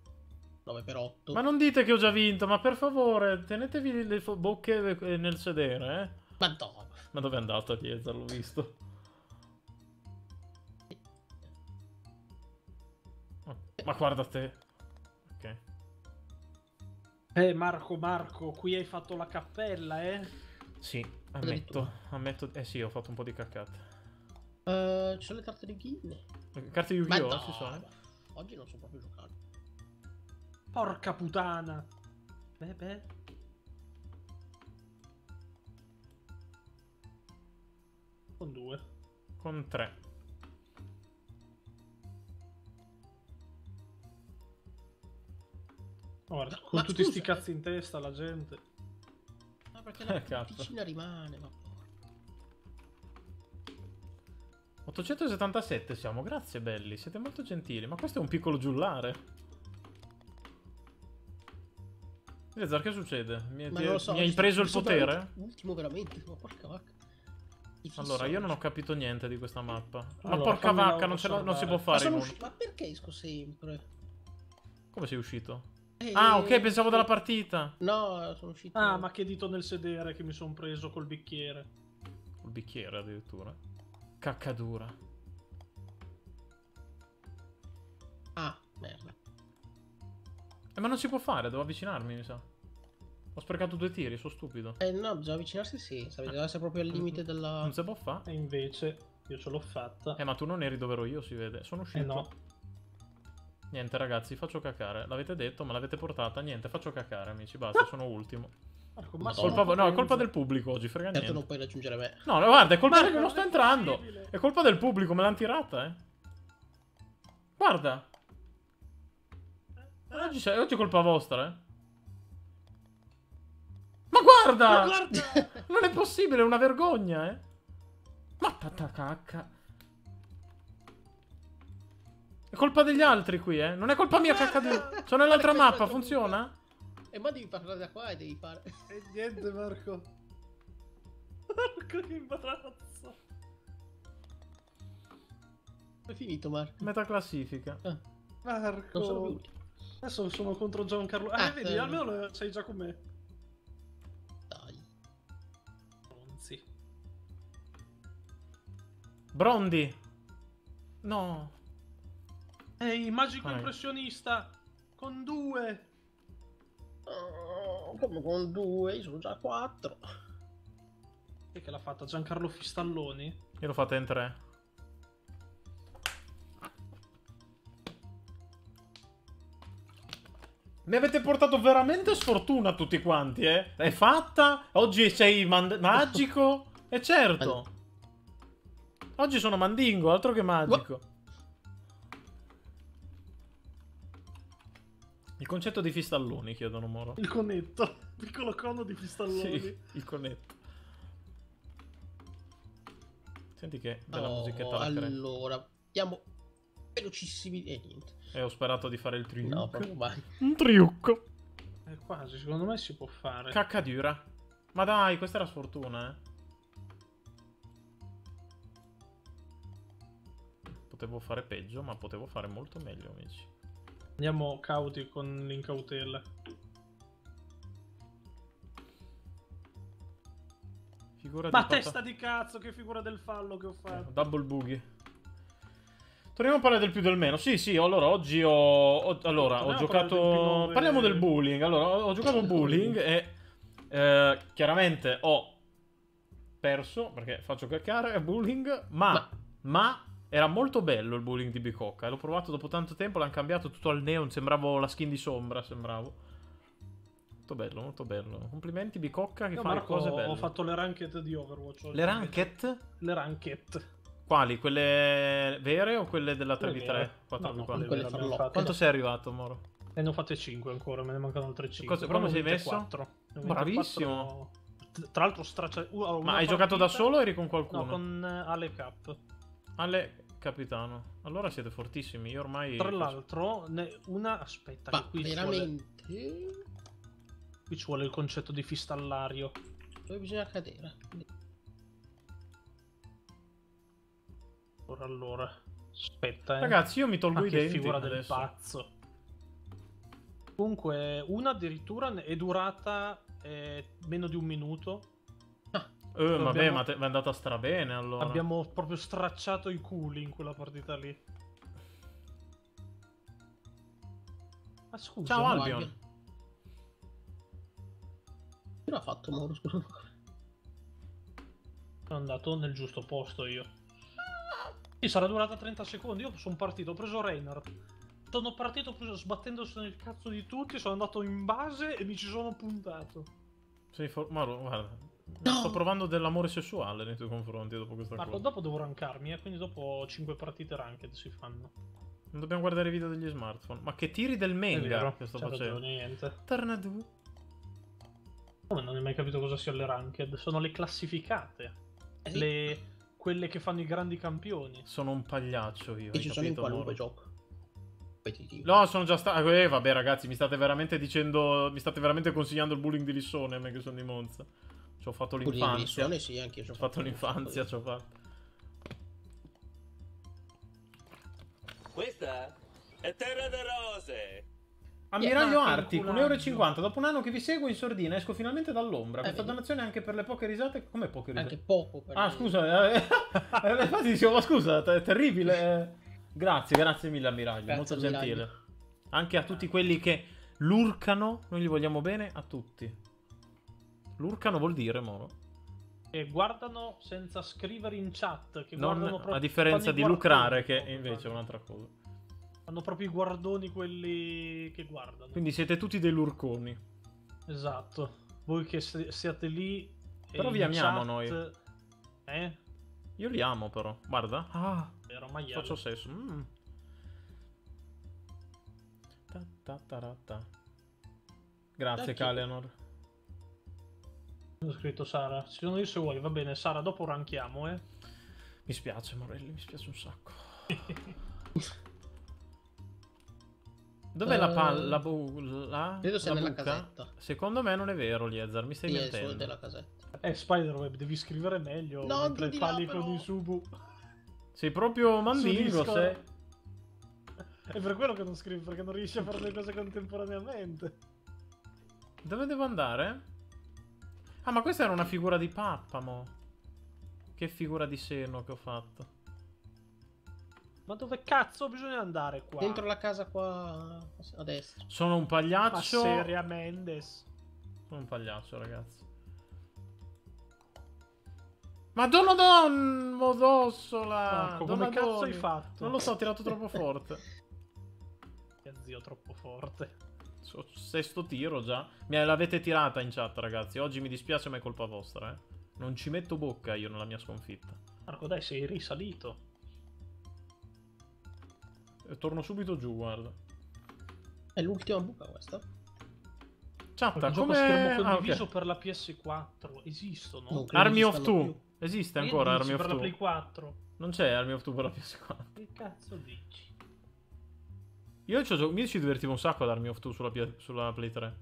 9x8. Ma non dite che ho già vinto, ma per favore, tenetevi le bocche nel sedere, Ma no. Ma dove è andato Chiesa? L'ho visto. Ma guarda te. Ok. Marco, qui hai fatto la cappella, Sì. Ammetto, sì, ho fatto un po' di caccate. Ci sono le carte di Yu-Gi-Oh? Le carte di Yu-Gi-Oh ci sono. Oggi non so proprio giocare. Porca puttana. Beh. Con 2. con 3. Guarda, con tutti sti cazzi in testa la gente. Ma perché la piccina rimane, ma... 877 siamo, grazie belli, siete molto gentili. Ma questo è un piccolo giullare. Rezar, che succede? Mi hai preso il potere? Ultimo veramente, ma porca vacca. Allora, io non ho capito niente di questa mappa. Ma porca vacca, non si può fare. Ma perché esco sempre? Come sei uscito? Ah, ok, pensavo dalla partita. No, sono uscito. Ah, ma che dito nel sedere che mi sono preso col bicchiere. Col bicchiere addirittura. Caccadura. Ah, merda. Ma non si può fare, devo avvicinarmi, mi sa. Ho sprecato 2 tiri, sono stupido. No, bisogna avvicinarsi, sì. Bisogna essere proprio al limite della... Non si può fare. E invece io ce l'ho fatta. Ma tu non eri dove ero io, si vede. Sono uscito. No. Niente, ragazzi, faccio cacare. L'avete detto, me l'avete portata. Niente, faccio cacare, amici. Basta, sono ultimo. Marco, ma no, è colpa del pubblico oggi, frega niente. Certo non puoi raggiungere me. No, guarda, è colpa che non sto entrando. È colpa del pubblico, me l'hanno tirata, eh. Guarda. Oggi è colpa vostra, eh? Ma guarda! Ma guarda! Non è possibile, è una vergogna, eh? Ma patacacca! È colpa degli altri qui, eh? Non è colpa mia, cacca. Sono nell'altra mappa, funziona? Ma devi parlare da qua e devi fare... E niente, Marco. Marco, che imbarazzo. È finito, Marco. Metà classifica. Marco... Non sono più ultimo. Adesso sono contro Giancarlo. Vedi, almeno sei già con me. Dai. Bronzi. Brondi. No. Ehi, magico impressionista. Con 2. Oh, come con 2? Io sono già a 4. E che l'ha fatta Giancarlo Fistalloni? Io l'ho fatta in 3. Mi avete portato veramente sfortuna tutti quanti, eh? È fatta? Oggi sei magico? E certo! Oggi sono mandingo, altro che magico. Il concetto di fistalloni, chiedono Moro. Il conetto. Piccolo cono di fistalloni. Sì, il conetto. Senti che bella musichetta. Allora, andiamo velocissimi e niente. Ho sperato di fare il trucco. No, proprio mai. Un trucco. Quasi, secondo me si può fare. Caccadura. Ma dai, questa era sfortuna, eh. Potevo fare peggio, ma potevo fare molto meglio, amici. Andiamo cauti con l'incautela. Figura ma di testa di cazzo, che figura del fallo che ho fatto. Double boogie. Torniamo a parlare del più del meno. Sì, sì, allora oggi ho giocato... Parliamo del bullying. Allora, ho giocato bullying e chiaramente ho perso, perché faccio cliccare bullying, ma era molto bello il bullying di Bicocca. L'ho provato dopo tanto tempo, l'hanno cambiato tutto al neon, sembravo la skin di Sombra, sembravo. Molto bello, molto bello. Complimenti Bicocca che fa le cose belle. Ho fatto le ranked di Overwatch. Le ranked? Le ranked. Quali? Quelle vere o quelle della 3v3? No, quelle farlotte. Quanto sei arrivato, Moro? Ne ho fatte 5 ancora, me ne mancano altre 5. Come sei messo? 4. Bravissimo. Tra l'altro ma hai giocato da solo o eri con qualcuno? No, con Ale Cap. Ale Capitano. Allora siete fortissimi, io ormai... Tra l'altro, una... Aspetta, che qui veramente... Qui ci vuole il concetto di fistallario. Dove bisogna cadere? Allora, aspetta, ragazzi, io mi tolgo i denti. Che figura del pazzo. Comunque, una addirittura è durata meno di un minuto. Vabbè, ma è andata strabene allora. Abbiamo proprio stracciato i culi in quella partita lì. Ma scusa, ciao Albion. Che l'ha fatto Moro? Scusa. Sono andato nel giusto posto io. Sarà durata 30 secondi. Io sono partito, ho preso Reinhardt. Sono partito sbattendosi nel cazzo di tutti. Sono andato in base e mi ci sono puntato. Sei formato, guarda. No. Sto provando dell'amore sessuale nei tuoi confronti dopo questa Marco, cosa. Dopo devo rankarmi, quindi dopo 5 partite ranked si fanno. Non dobbiamo guardare i video degli smartphone. Ma che tiri del Menga che sto facendo. Niente. Tornadu. Come non hai mai capito cosa siano le ranked? Sono le classificate. Le... quelle che fanno i grandi campioni. Sono un pagliaccio io. E ci sono in qualunque gioco. No, sono già stato. Vabbè, ragazzi, mi state veramente dicendo. Mi state veramente consigliando il bullying di Lissone. A me che sono di Monza. Ci ho fatto l'infanzia. Sì, anche io ci ho fatto l'infanzia. Ci ho fatto. Questa è Terra delle Rose. Ammiraglio Artic, 1,50 €. Dopo un anno che vi seguo in sordina, esco finalmente dall'ombra. Questa donazione anche per le poche risate. Come poche risate? Anche poco. Per me. Scusa. Infatti dicevo, ma scusa, è terribile. Grazie, grazie mille ammiraglio, grazie, molto ammiraglio. Gentile. Anche a tutti quelli che lurcano, noi li vogliamo bene a tutti. Lurcano vuol dire, Moro. E guardano senza scrivere in chat. Che non, guardano proprio, a differenza di lucrare, che invece è un'altra cosa. Hanno proprio i guardoni quelli che guardano. Quindi siete tutti dei lurconi. Esatto. Voi che siate lì. Però vi amiamo chat... noi. Io li amo però, guarda. Era un maiale. Faccio sesso. Grazie Kaleanor. Ho scritto Sara. Ci sono io se vuoi, va bene. Sara, dopo ranchiamo, Mi spiace Morelli, mi spiace un sacco. Dov'è la palla? Credo sia nella casetta. Secondo me non è vero, Liezar, mi stai mentendo. Della casetta. Spiderweb, devi scrivere meglio. No, mentre parli con i subu. Sei proprio mandingo, sei. È per quello che non scrivi, perché non riesci a fare le cose contemporaneamente. Dove devo andare? Ah, ma questa era una figura di pappa, mo. Che figura di seno che ho fatto. Ma dove cazzo bisogna andare qua? Dentro la casa qua a destra. Sono un pagliaccio. Passeria Mendes. Sono un pagliaccio, ragazzi. Madonna don Modossola! Come cazzo hai fatto? Non lo so, ho tirato troppo forte. Zio, troppo forte. Sesto tiro già. Me l'avete tirata in chat, ragazzi. Oggi mi dispiace, ma è colpa vostra, Non ci metto bocca io nella mia sconfitta. Marco, dai, sei risalito. Torno subito giù, guarda. È l'ultima buca questa. Chat, come schermo condiviso per la PS4? Esistono? No, Army of Two. Esiste ancora Army of Two? Per la Play 4. Non c'è Army of Two per la PS4. Che cazzo dici? Io ci divertivo un sacco ad Army of Two sulla Play 3.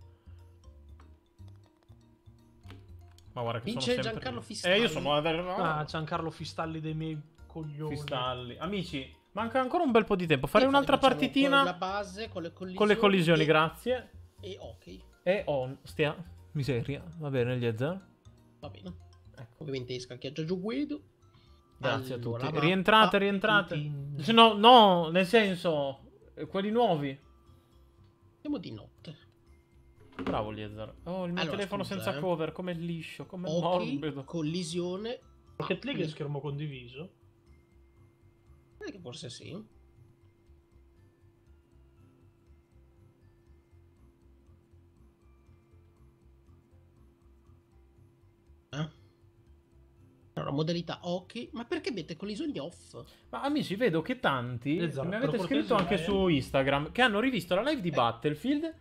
Ma guarda che vince sono sempre... Giancarlo Fistalli. Io sono... Giancarlo Fistalli dei miei coglioni. Fistalli. Amici, manca ancora un bel po' di tempo. Farei un'altra partitina... Con la base, con le collisioni. Con le collisioni, grazie. E ok. E on... Stia... Miseria. Va bene, gli azzar. Va bene. Ecco. Ovviamente scanchiaggia giù Guido. Grazie a tutti. Rientrate, rientrate. No, no, nel senso, quelli nuovi. Siamo di notte. Bravo Liezar. Oh, il mio telefono senza cover, come liscio, come morbido. Collisione. Rocket League è schermo condiviso. Che forse sì. Allora, modalità ok, ma perché avete collisioni off? Ma amici, vedo che tanti mi avete scritto anche su Instagram che hanno rivisto la live di Battlefield,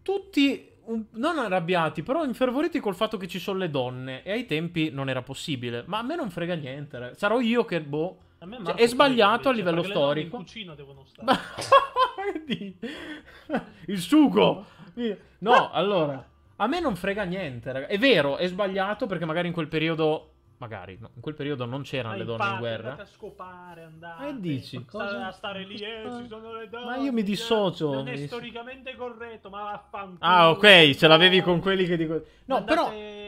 tutti non arrabbiati, però infervoriti col fatto che ci sono le donne, e ai tempi non era possibile, ma a me non frega niente, sarò io che boh, cioè, è sbagliato a livello storico. In cucina devono stare. Il sugo! No, allora, a me non frega niente, raga. È vero, è sbagliato perché magari in quel periodo... Magari, no. In quel periodo non c'erano le donne in guerra. A scopare, andate. Dici? Cosa? A stare lì, ci sono le donne. Ma io mi dissocio. Non è storicamente corretto, ma vaffanculo. Ah, ok, ce l'avevi con quelli che dico... No, andate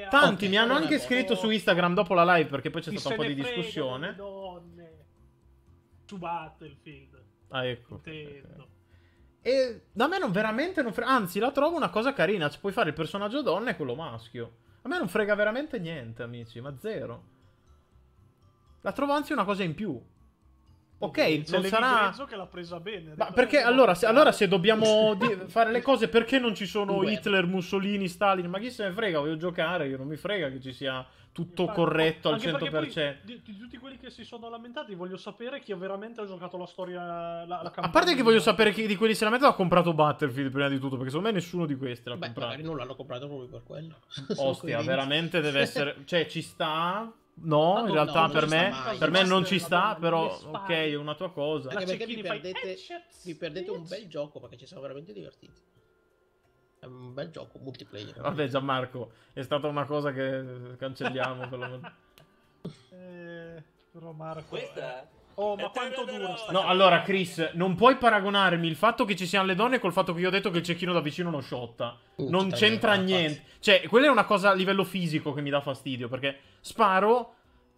però, tanti mi hanno anche scritto su Instagram dopo la live, perché poi c'è stata un po' di discussione. Le donne. Su Battlefield. Ah, ecco. Intendo. E da me non veramente... Non anzi, la trovo una cosa carina. Ci puoi fare il personaggio donna e quello maschio. A me non frega veramente niente, amici, ma zero. La trovo anzi una cosa in più. Ok, non sarà... che l'ha presa bene. Ma perché allora se dobbiamo fare le cose, perché non ci sono Hitler, Mussolini, Stalin? Ma chi se ne frega, voglio giocare, io non mi frega che ci sia tutto corretto al 100%. Di tutti quelli che si sono lamentati voglio sapere chi veramente ha giocato la storia, la campagna. A parte che voglio sapere chi di quelli si lamentano ha comprato Battlefield prima di tutto, perché secondo me nessuno di questi l'ha comprato. Magari non l'hanno comprato proprio per quello. Ostia, veramente deve essere... cioè ci sta... No, in realtà per me non ci sta, però ok, è una tua cosa. Anche perché vi perdete un bel gioco, perché ci siamo veramente divertiti. È un bel gioco multiplayer. Vabbè Gianmarco, è stata una cosa che cancelliamo per la... però Marco... Questa? Oh, ma quanto dura? No, allora Chris, non puoi paragonarmi il fatto che ci siano le donne col fatto che io ho detto che il cecchino da vicino non sciotta. Non c'entra niente. Cioè, quella è una cosa a livello fisico che mi dà fastidio, perché sparo,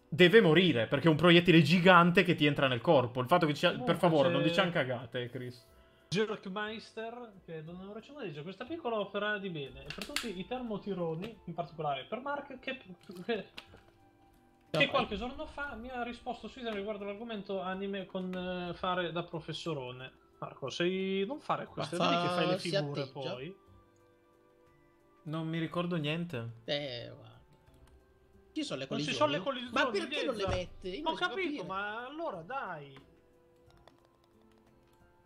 deve morire, perché è un proiettile gigante che ti entra nel corpo. Il fatto che ci... Per favore, non diciamo cagate, Chris. Jerkmeister, che non recensione, dice questa piccola opera di bene. E per tutti i termotironi, in particolare per Mark, che qualche giorno fa mi ha risposto su Twitter riguardo l'argomento anime con fare da professorone. Marco, sei... non fare questo, vedi che fai le figure poi. Non mi ricordo niente. Guarda. Ci sono le collisioni? Non ci sono le collisioni. Ma perché non le mette? Io non ho capito, ma allora dai.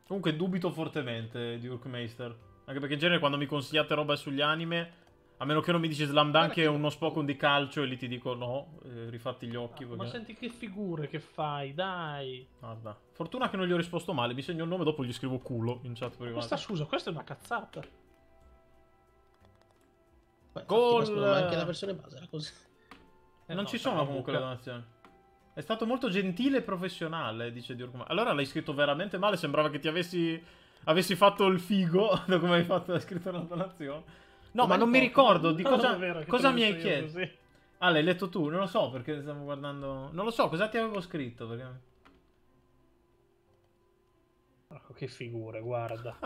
Comunque dubito fortemente di Urkmeister. Anche perché in genere quando mi consigliate roba sugli anime... A meno che non mi dici Slam Dunk è uno spocon di calcio e lì ti dico no, rifatti gli occhi. Perché... Ma senti che figure che fai, dai. Guarda, fortuna che non gli ho risposto male, mi segno il nome e dopo gli scrivo culo in chat privata. Questa scusa, questa è una cazzata. Gol! Ma anche la versione base era così. Non ci sono comunque le donazioni. È stato molto gentile e professionale, dice Diorcom. Allora l'hai scritto veramente male, sembrava che ti avessi fatto il figo da come hai fatto la scritto una donazione. No, ma non mi ricordo di cosa mi hai chiesto. Ah, l'hai letto tu? Non lo so, perché stiamo guardando... Non lo so, cosa ti avevo scritto? Perché... Oh, che figure, guarda.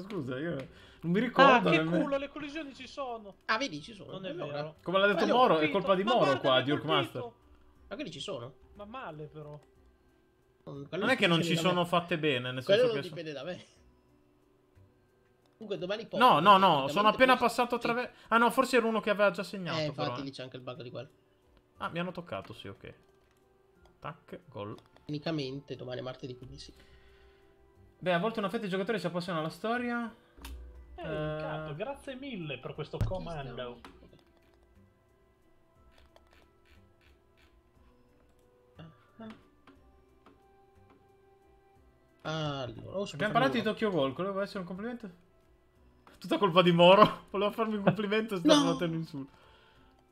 Scusa, io non mi ricordo. Ah, che culo, me... le collisioni ci sono. Ah, vedi, ci sono. Non è vero. Come l'ha detto Moro, è colpa di Moro qua, di Urkmaster. Ma quelli ci sono? Ma male, però. Non è che non ci sono fatte bene, nel senso che... Quello non dipende da me. Comunque domani posso. No, no, no, sono appena passato attraverso... Sì. Ah no, forse era uno che aveva già segnato. Infatti però, lì c'è anche il bug di quello. Ah, mi hanno toccato, sì, ok. Tac, gol. Tecnicamente domani è martedì, quindi sì. Beh, a volte una fetta di giocatori si appassiona alla storia. Cazzo, grazie mille per questo comando. Allora, abbiamo parlato di Tokyo Ghoul, quello vuole essere un complimento? Tutta colpa di Moro. Volevo farmi un complimento e stavo mettendo insulto.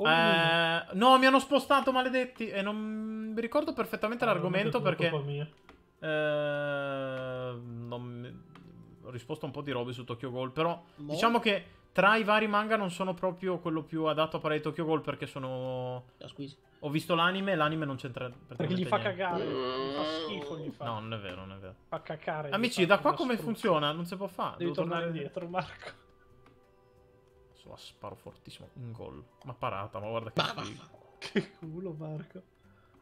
No, mi hanno spostato, maledetti. E non mi ricordo perfettamente l'argomento perché... Ho risposto un po' di robe su Tokyo Ghoul. Però diciamo che tra i vari manga non sono proprio quello più adatto a parlare di Tokyo Ghoul, perché sono... Ho visto l'anime e l'anime non c'entra perché gli fa cagare. Fa schifo, gli fa. No, non è vero, non è vero. Fa cacare. Amici, da qua come funziona? Non si può fare. Devi tornare indietro, Marco. Adesso la sparo fortissimo. Un gol. Ma parata, ma guarda che figo. Che culo, Marco.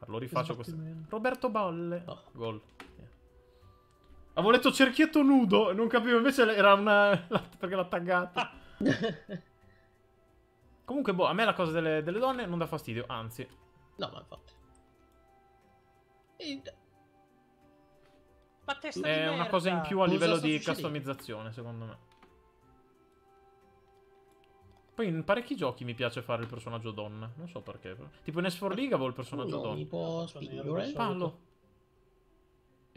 Allora rifaccio questo. Roberto Balle. Oh. Gol. Avevo letto cerchietto nudo, non capivo, invece era una... perché l'ha taggata. Comunque, boh, a me la cosa delle donne non dà fastidio, anzi. No, ma infatti. Ma testa è una cosa in più a livello di customizzazione, secondo me. Poi in parecchi giochi mi piace fare il personaggio donna, non so perché. Tipo in S4 League avevo il personaggio donna. Tipo Pallo.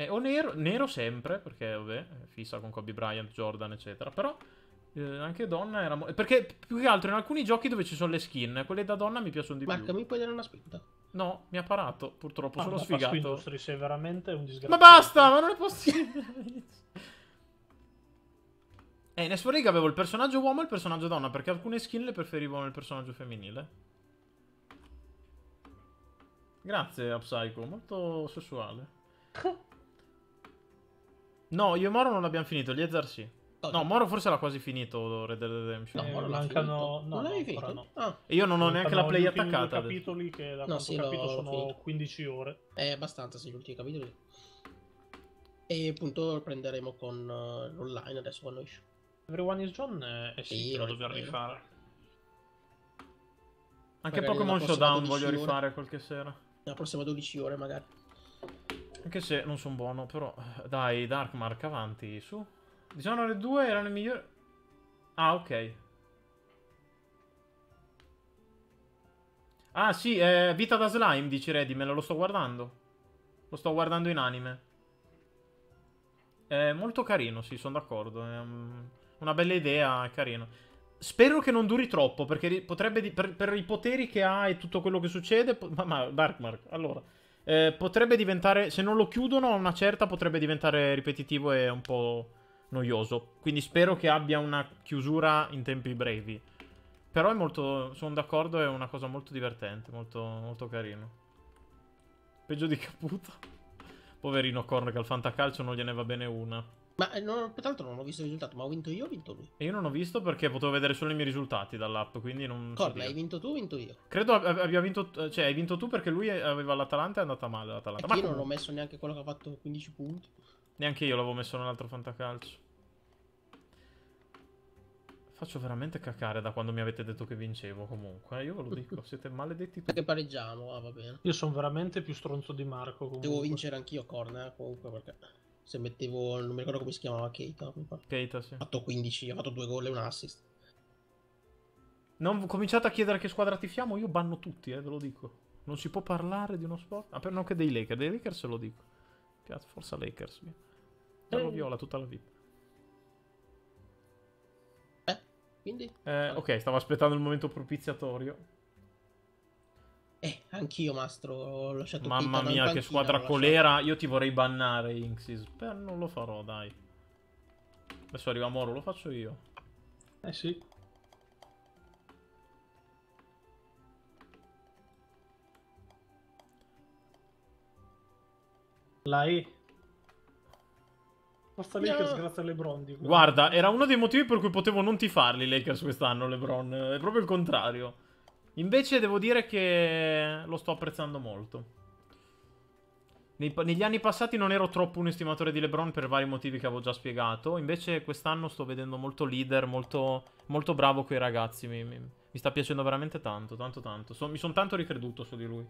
O nero, nero sempre, perché vabbè, fissa con Kobe Bryant, Jordan, eccetera. Però anche donna era... Perché più che altro in alcuni giochi dove ci sono le skin, quelle da donna mi piacciono di più. Marco, mi puoi dare una spinta? No, mi ha parato, purtroppo, sono sfigato. Sei veramente un disgraziato. Ma basta, ma non è possibile. In S4League avevo il personaggio uomo e il personaggio donna, perché alcune skin le preferivo nel personaggio femminile. Grazie, Upsycho, molto sessuale. No, io e Moro non l'abbiamo finito, gli Ezar sì. No, Moro forse l'ha quasi finito Red Dead Redemption. No, Moro mancano... No, non l'hai finito? No. Ah. E io non ho neanche la play attaccata. Gli ultimi capitoli che da quanto ho capito sono 15 ore. Abbastanza, sì, gli ultimi capitoli. E appunto lo prenderemo con l'online adesso quando esce. Everyone is John è sì, lo dobbiamo rifare. Anche magari Pokémon Showdown voglio rifare qualche sera. La prossima 12 ore magari. Anche se non sono buono, però. Dai, Darkmark, avanti, su. Dishonored 2 erano i migliori. Ah, ok. Ah, sì, Vita da Slime, dici Redimelo, lo sto guardando. Lo sto guardando in anime. È molto carino, sì, sono d'accordo. Una bella idea, è carino. Spero che non duri troppo, perché potrebbe, per i poteri che ha e tutto quello che succede... Ma Darkmark, allora... potrebbe diventare, se non lo chiudono a una certa, potrebbe diventare ripetitivo e un po' noioso. Quindi spero che abbia una chiusura in tempi brevi. Però è molto, sono d'accordo, è una cosa molto divertente, molto, molto carino. Peggio di Caputo. Poverino Korn, che al fantacalcio non gliene va bene una. Ma no, peraltro non ho visto il risultato, ma ho vinto io o ho vinto lui? E io non ho visto perché potevo vedere solo i miei risultati dall'app, quindi non... Corna, hai vinto tu o vinto io? Credo abbia vinto... Cioè, hai vinto tu perché lui aveva l'Atalanta e è andata male l'Atalanta. Ma io non ho messo neanche quello che ha fatto 15 punti. Neanche io l'avevo messo nell'altro fantacalcio. Faccio veramente cacare da quando mi avete detto che vincevo, comunque. Io ve lo dico, siete maledetti tutti. Perché pareggiamo, ah, va bene. Io sono veramente più stronzo di Marco, comunque. Devo vincere anch'io, Corna, comunque, perché... Se mettevo, non mi ricordo come si chiamava, Keita. Keita, sì. Ha fatto 15, ha fatto 2 gol e un assist. Non cominciate a chiedere che squadra tifiamo, io banno tutti, ve lo dico. Non si può parlare di uno sport. Ah, per non che dei Lakers se lo dico. Cazzo, forza Lakers. Bello viola tutta la vita. Quindi? Ok, stavo aspettando il momento propiziatorio. Anch'io, Mastro, ho lasciato mamma mia, panchina, che squadra colera. Io ti vorrei bannare, Inxis. Beh, non lo farò, dai. Adesso arriva Moro, lo faccio io. Eh sì. La E. Basta Lakers, no. Grazie a LeBron. Dico. Guarda, era uno dei motivi per cui potevo non tifarli Lakers quest'anno, LeBron. È proprio il contrario. Invece devo dire che lo sto apprezzando molto. Negli anni passati non ero troppo un estimatore di LeBron per vari motivi che avevo già spiegato. Invece quest'anno sto vedendo molto leader, molto, molto bravo coi ragazzi. Mi sta piacendo veramente tanto, tanto, tanto. Mi sono tanto ricreduto su di lui.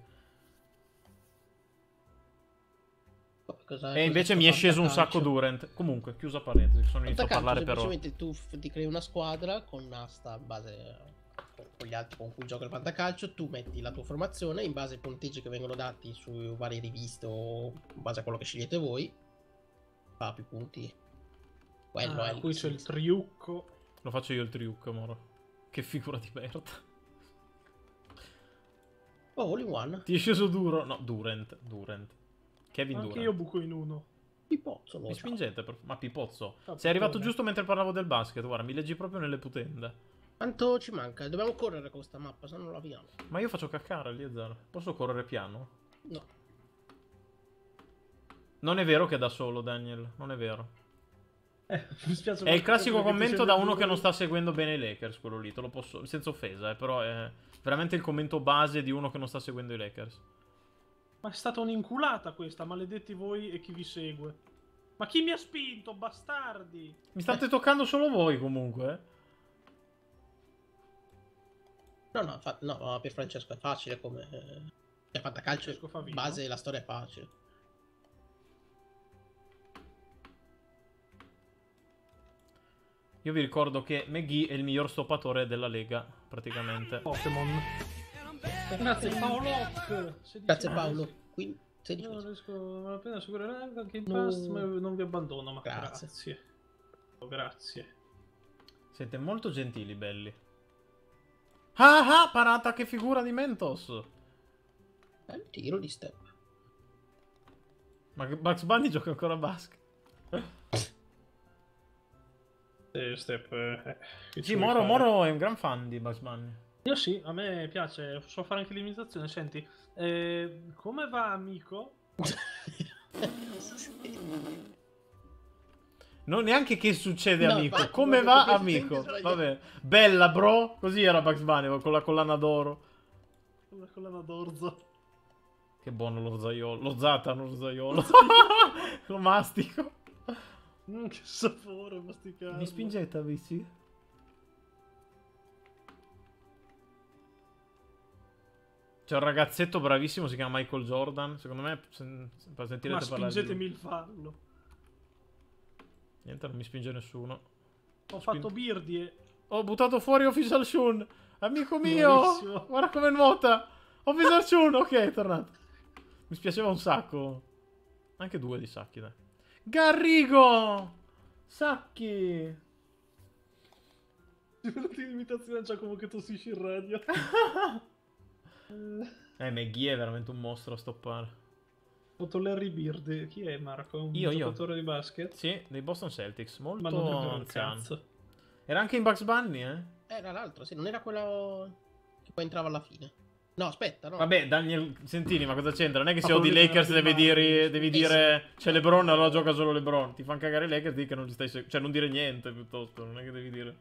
E invece mi è sceso un sacco Durant. Comunque, chiusa parentesi, sono iniziato a parlare però. Semplicemente tu ti crei una squadra con un'asta a base... con gli altri con cui gioca il fantacalcio, tu metti la tua formazione in base ai punteggi che vengono dati su varie riviste o in base a quello che scegliete voi, fa più punti. Quello è qui c'è il triucco. Lo faccio io il triucco, Moro. Che figura di merda. Oh, all in one. Ti è sceso duro. No, Durant. Kevin Durant. Anche io buco in uno. Pipozzo. Mi spingete, ma Pipozzo. Sei arrivato giusto mentre parlavo del basket, guarda, mi leggi proprio nelle putende. Quanto ci manca? Dobbiamo correre con sta mappa, se no non la vediamo. Ma io faccio caccare lì a zero. Posso correre piano? No. Non è vero che è da solo, Daniel. Non è vero. Mi spiace, è il classico commento da uno che non sta seguendo bene i Lakers, quello lì. Te lo posso... Senza offesa, però è veramente il commento base di uno che non sta seguendo i Lakers. Ma è stata un'inculata questa, maledetti voi e chi vi segue. Ma chi mi ha spinto, bastardi? Mi state toccando solo voi, comunque. No, per Francesco è facile come... Cioè, fantacalcio in base la storia è facile. Io vi ricordo che McGee è il miglior stoppatore della Lega, praticamente. Pokémon. Grazie Paolo. Grazie Paolo. Quindi, non riesco appena a assicurare anche il pass, ma non vi abbandono, ma grazie. Grazie. Siete molto gentili, belli. Ah, parata, che figura di Mentos! Bel tiro di step. Ma Bugs Bunny gioca ancora a basket. Step. Sì, Moro è un gran fan di Bugs Bunny. Io sì, a me piace, so fare anche l'imitazione. Senti, come va, amico? Non neanche che succede, no, amico. Infatti, come va, amico? Vabbè. Bella, bro. Così era Bugs Bunny, con la collana d'oro. Con la collana d'orzo. Che buono l'orzaiolo. L'orzata, l'orzaiolo. Lo mastico. Non c'è sapore masticato. Mi spingete amici? C'è un ragazzetto bravissimo, si chiama Michael Jordan. Secondo me sentirete ma parlare. Ma spingetemi il fallo. Niente, non mi spinge nessuno. Ho fatto birdie. Ho buttato fuori Official Shun. Amico mio, buonissimo. Guarda come nuota. Official Shun, ok, è tornato. Mi spiaceva un sacco. Anche due di sacchi, dai. Garrigo! Sacchi! Divertita imitazione a Giacomo che tossisci in radio. Maggie è veramente un mostro a stoppare. Foto Larry Bird, chi è Marco? Un giocatore di basket? Sì, dei Boston Celtics, molto anziano. Era anche in Bugs Bunny, eh? Era l'altro, sì, non era quello che poi entrava alla fine. No, aspetta, no. Vabbè, Daniel Sentini, ma cosa c'entra? Non è che se odi Lakers devi dire c'è LeBron, allora gioca solo LeBron. Ti fanno cagare i Lakers, di che non li stai seguendo. Cioè, non dire niente, piuttosto, non è che devi dire.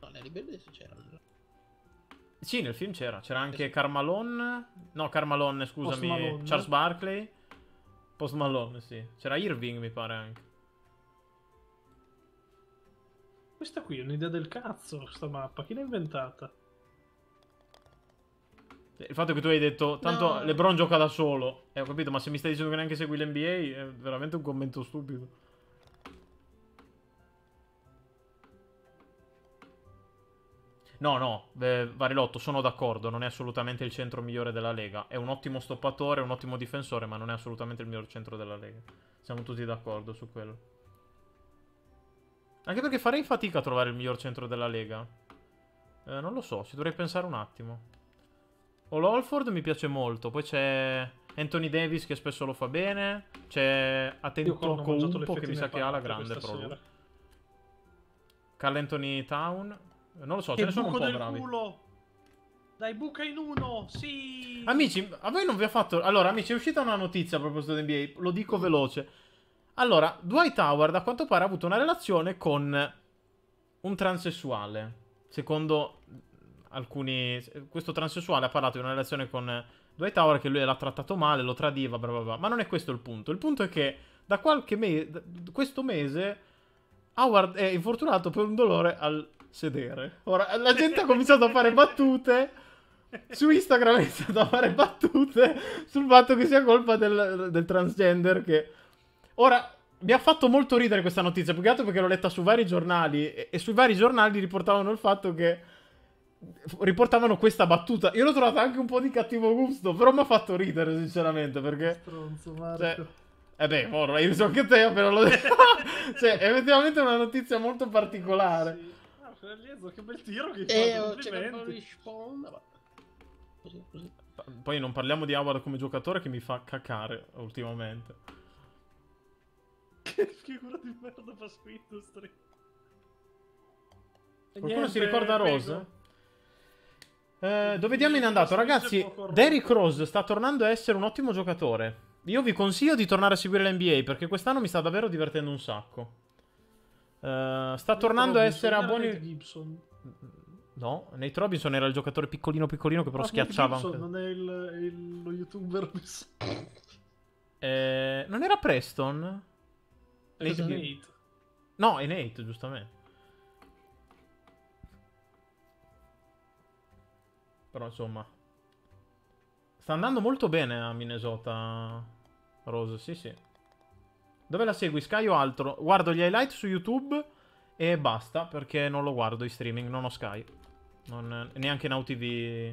No, Larry Bird c'era. Sì, nel film c'era. C'era anche Carmalone. No, Carmalone, scusami. Malone. Charles Barkley. Post Malone, sì. C'era Irving, mi pare anche. Questa qui è un'idea del cazzo, questa mappa. Chi l'ha inventata? Il fatto che tu hai detto, tanto no. LeBron gioca da solo. Ho capito, ma se mi stai dicendo che neanche segui l'NBA è veramente un commento stupido. No, no, Varilotto, sono d'accordo, non è assolutamente il centro migliore della Lega. È un ottimo stoppatore, un ottimo difensore, ma non è assolutamente il miglior centro della Lega. Siamo tutti d'accordo su quello. Anche perché farei fatica a trovare il miglior centro della Lega. Non lo so, ci dovrei pensare un attimo. Ol Holford mi piace molto, poi c'è Anthony Davis che spesso lo fa bene, c'è Attento Koumpo che mi sa che ha la grande proprio. Carl Anthony Town... Non lo so, ce ne sono un po' bravi. Culo. Dai, buca in uno, sì. Amici, a voi non vi ha fatto... Allora, amici, è uscita una notizia a proposito di NBA, lo dico veloce. Allora, Dwight Howard, a quanto pare, ha avuto una relazione con un transessuale. Secondo alcuni... Questo transessuale ha parlato di una relazione con Dwight Howard, che lui l'ha trattato male, lo tradiva, bla bla bla. Ma non è questo il punto. Il punto è che da qualche mese... Questo mese Howard è infortunato per un dolore al... sedere. Ora, la gente ha cominciato a fare battute su Instagram, ha iniziato a fare battute sul fatto che sia colpa del transgender che... Ora, mi ha fatto molto ridere questa notizia, più che altro perché l'ho letta su vari giornali e sui vari giornali riportavano il fatto che riportavano questa battuta. Io l'ho trovata anche un po' di cattivo gusto, però mi ha fatto ridere sinceramente perché... Stronzo, Marco. Cioè... Eh beh, ora io so che te appena l'ho detto. Cioè, è effettivamente una notizia molto particolare. Oh, sì. Che bel tiro che così. Poi non parliamo di Howard come giocatore che mi fa cacare ultimamente. Che figura di merda fa su Industry. Qualcuno si ricorda Rose? Dove diamo in andato? Ragazzi, Derrick Rose sta tornando a essere un ottimo giocatore. Io vi consiglio di tornare a seguire l'NBA perché quest'anno mi sta davvero divertendo un sacco. Sta tornando a essere a buoni... Nate Gibson. No, Nate Robinson era il giocatore piccolino piccolino che però schiacciava anche... Non è lo youtuber. Non era Preston? Nate. No, è Nate, giustamente. Però insomma sta andando molto bene a Minnesota Rose, sì sì. Dove la segui? Sky o altro? Guardo gli highlight su YouTube e basta, perché non lo guardo i streaming, non ho Sky. Non, neanche Now TV.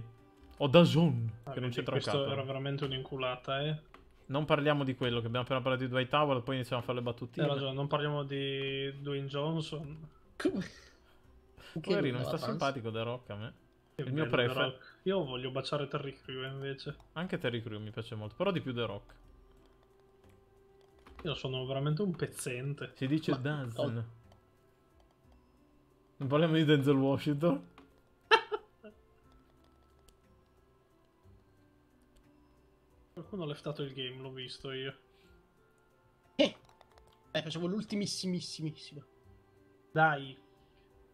Ho DAZN, che non c'entra un cazzo. Questo era veramente un'inculata, eh. Non parliamo di quello, che abbiamo appena parlato di Dwight Howard, poi iniziamo a fare le battutine. Ragione, non parliamo di Dwayne Johnson. Come? Poverino, mi sta simpatico da Rock a me. Che il mio preferito. Io voglio baciare Terry Crew invece. Anche Terry Crew mi piace molto, però di più The Rock. Io sono veramente un pezzente. Si dice Dazn. No. Non parliamo di Denzel Washington. Qualcuno ha leftato il game, l'ho visto io. Facevo l'ultimissimissimo. Dai.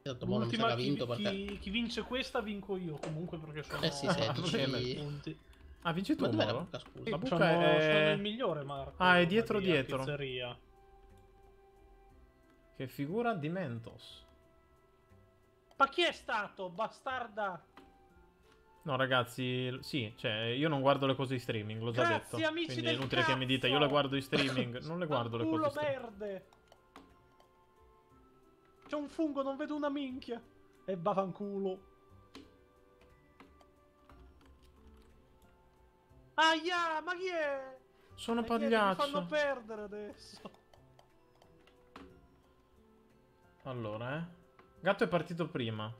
Esatto, l'ultima, chi vince questa vinco io comunque perché sono... sì, 16 punti. Ah, vinci tu. Ma dov'è la buca, scusa? La buca sono il migliore, Marco. Ah, è dietro dietro. Pizzeria. Che figura di Mentos. Ma chi è stato, bastarda? No, ragazzi, sì, cioè, io non guardo le cose di streaming, l'ho già detto. Amici quindi è inutile cazzo. Che mi dite, io le guardo di streaming. Non le guardo le cose di streaming. Verde. C'è un fungo, non vedo una minchia. E bafanculo. Aia, ma chi è? Sono pagliaccio. Mi fanno perdere adesso. Allora, Gatto è partito prima.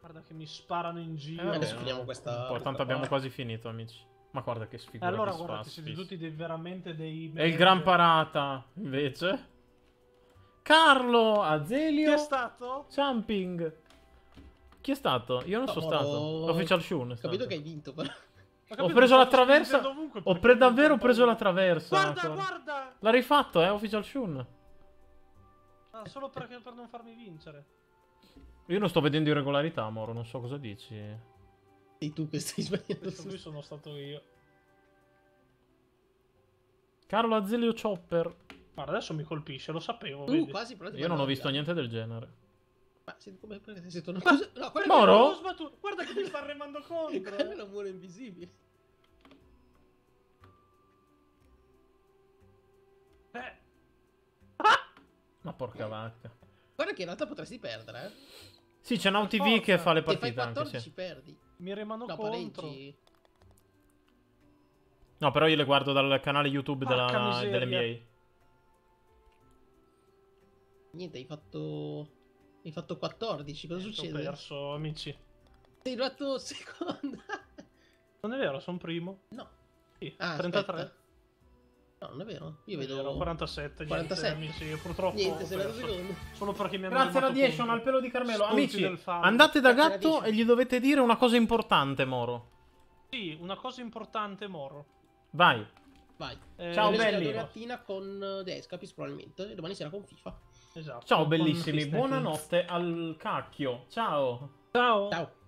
Guarda che mi sparano in giro. Adesso finiamo questa. Tanto abbiamo quasi finito, amici. Ma guarda che sfigura. Allora, che guardate, siete tutti veramente dei. E il gran parata, invece. Carlo, Azelio. Chi è stato? Jumping. Chi è stato? Io non sono stato. Official Shun. Ho capito che hai vinto, però. Ho preso la traversa. Ho davvero preso la traversa. Guarda, guarda. L'ha rifatto, Official Shun. Ah, solo perché, per non farmi vincere. Io non sto vedendo irregolarità, Moro, non so cosa dici. Sei tu che stai sbagliando. Lui sono stato io. Carlo Azelio Chopper. Guarda, adesso mi colpisce, lo sapevo. Vedi? Quasi, io non ho visto niente del genere. Ma senti come sei tornato. No, Moro? Guarda che mi sta remando contro. È un amore invisibile. Ma porca vacca. Guarda che in realtà potresti perdere, Sì, c'è Now TV che fa le partite. Se fai 14 anche, perdi. Mi remano contro. Pareggi. No, però io le guardo dal canale YouTube dell'NBA. Niente, hai fatto... Hai fatto 14, cosa succede? Ho perso, amici. Sei arrivato seconda. Non è vero, sono primo. No. Sì, ah, 33. Aspetta. No, non è vero. Io vedo 47. 47. Niente, amici, purtroppo. Niente, se solo perché mi hanno grazie alla 10, al pelo di Carmelo. Amici, andate da Gatto e gli dovete dire una cosa importante, Moro. Sì, una cosa importante, Moro. Vai. Vai. Ciao, belli. La mattina con The Escapist, probabilmente. E domani sera con FIFA. Esatto. Ciao, bellissimi. Buonanotte al cacchio. Ciao. Ciao. Ciao.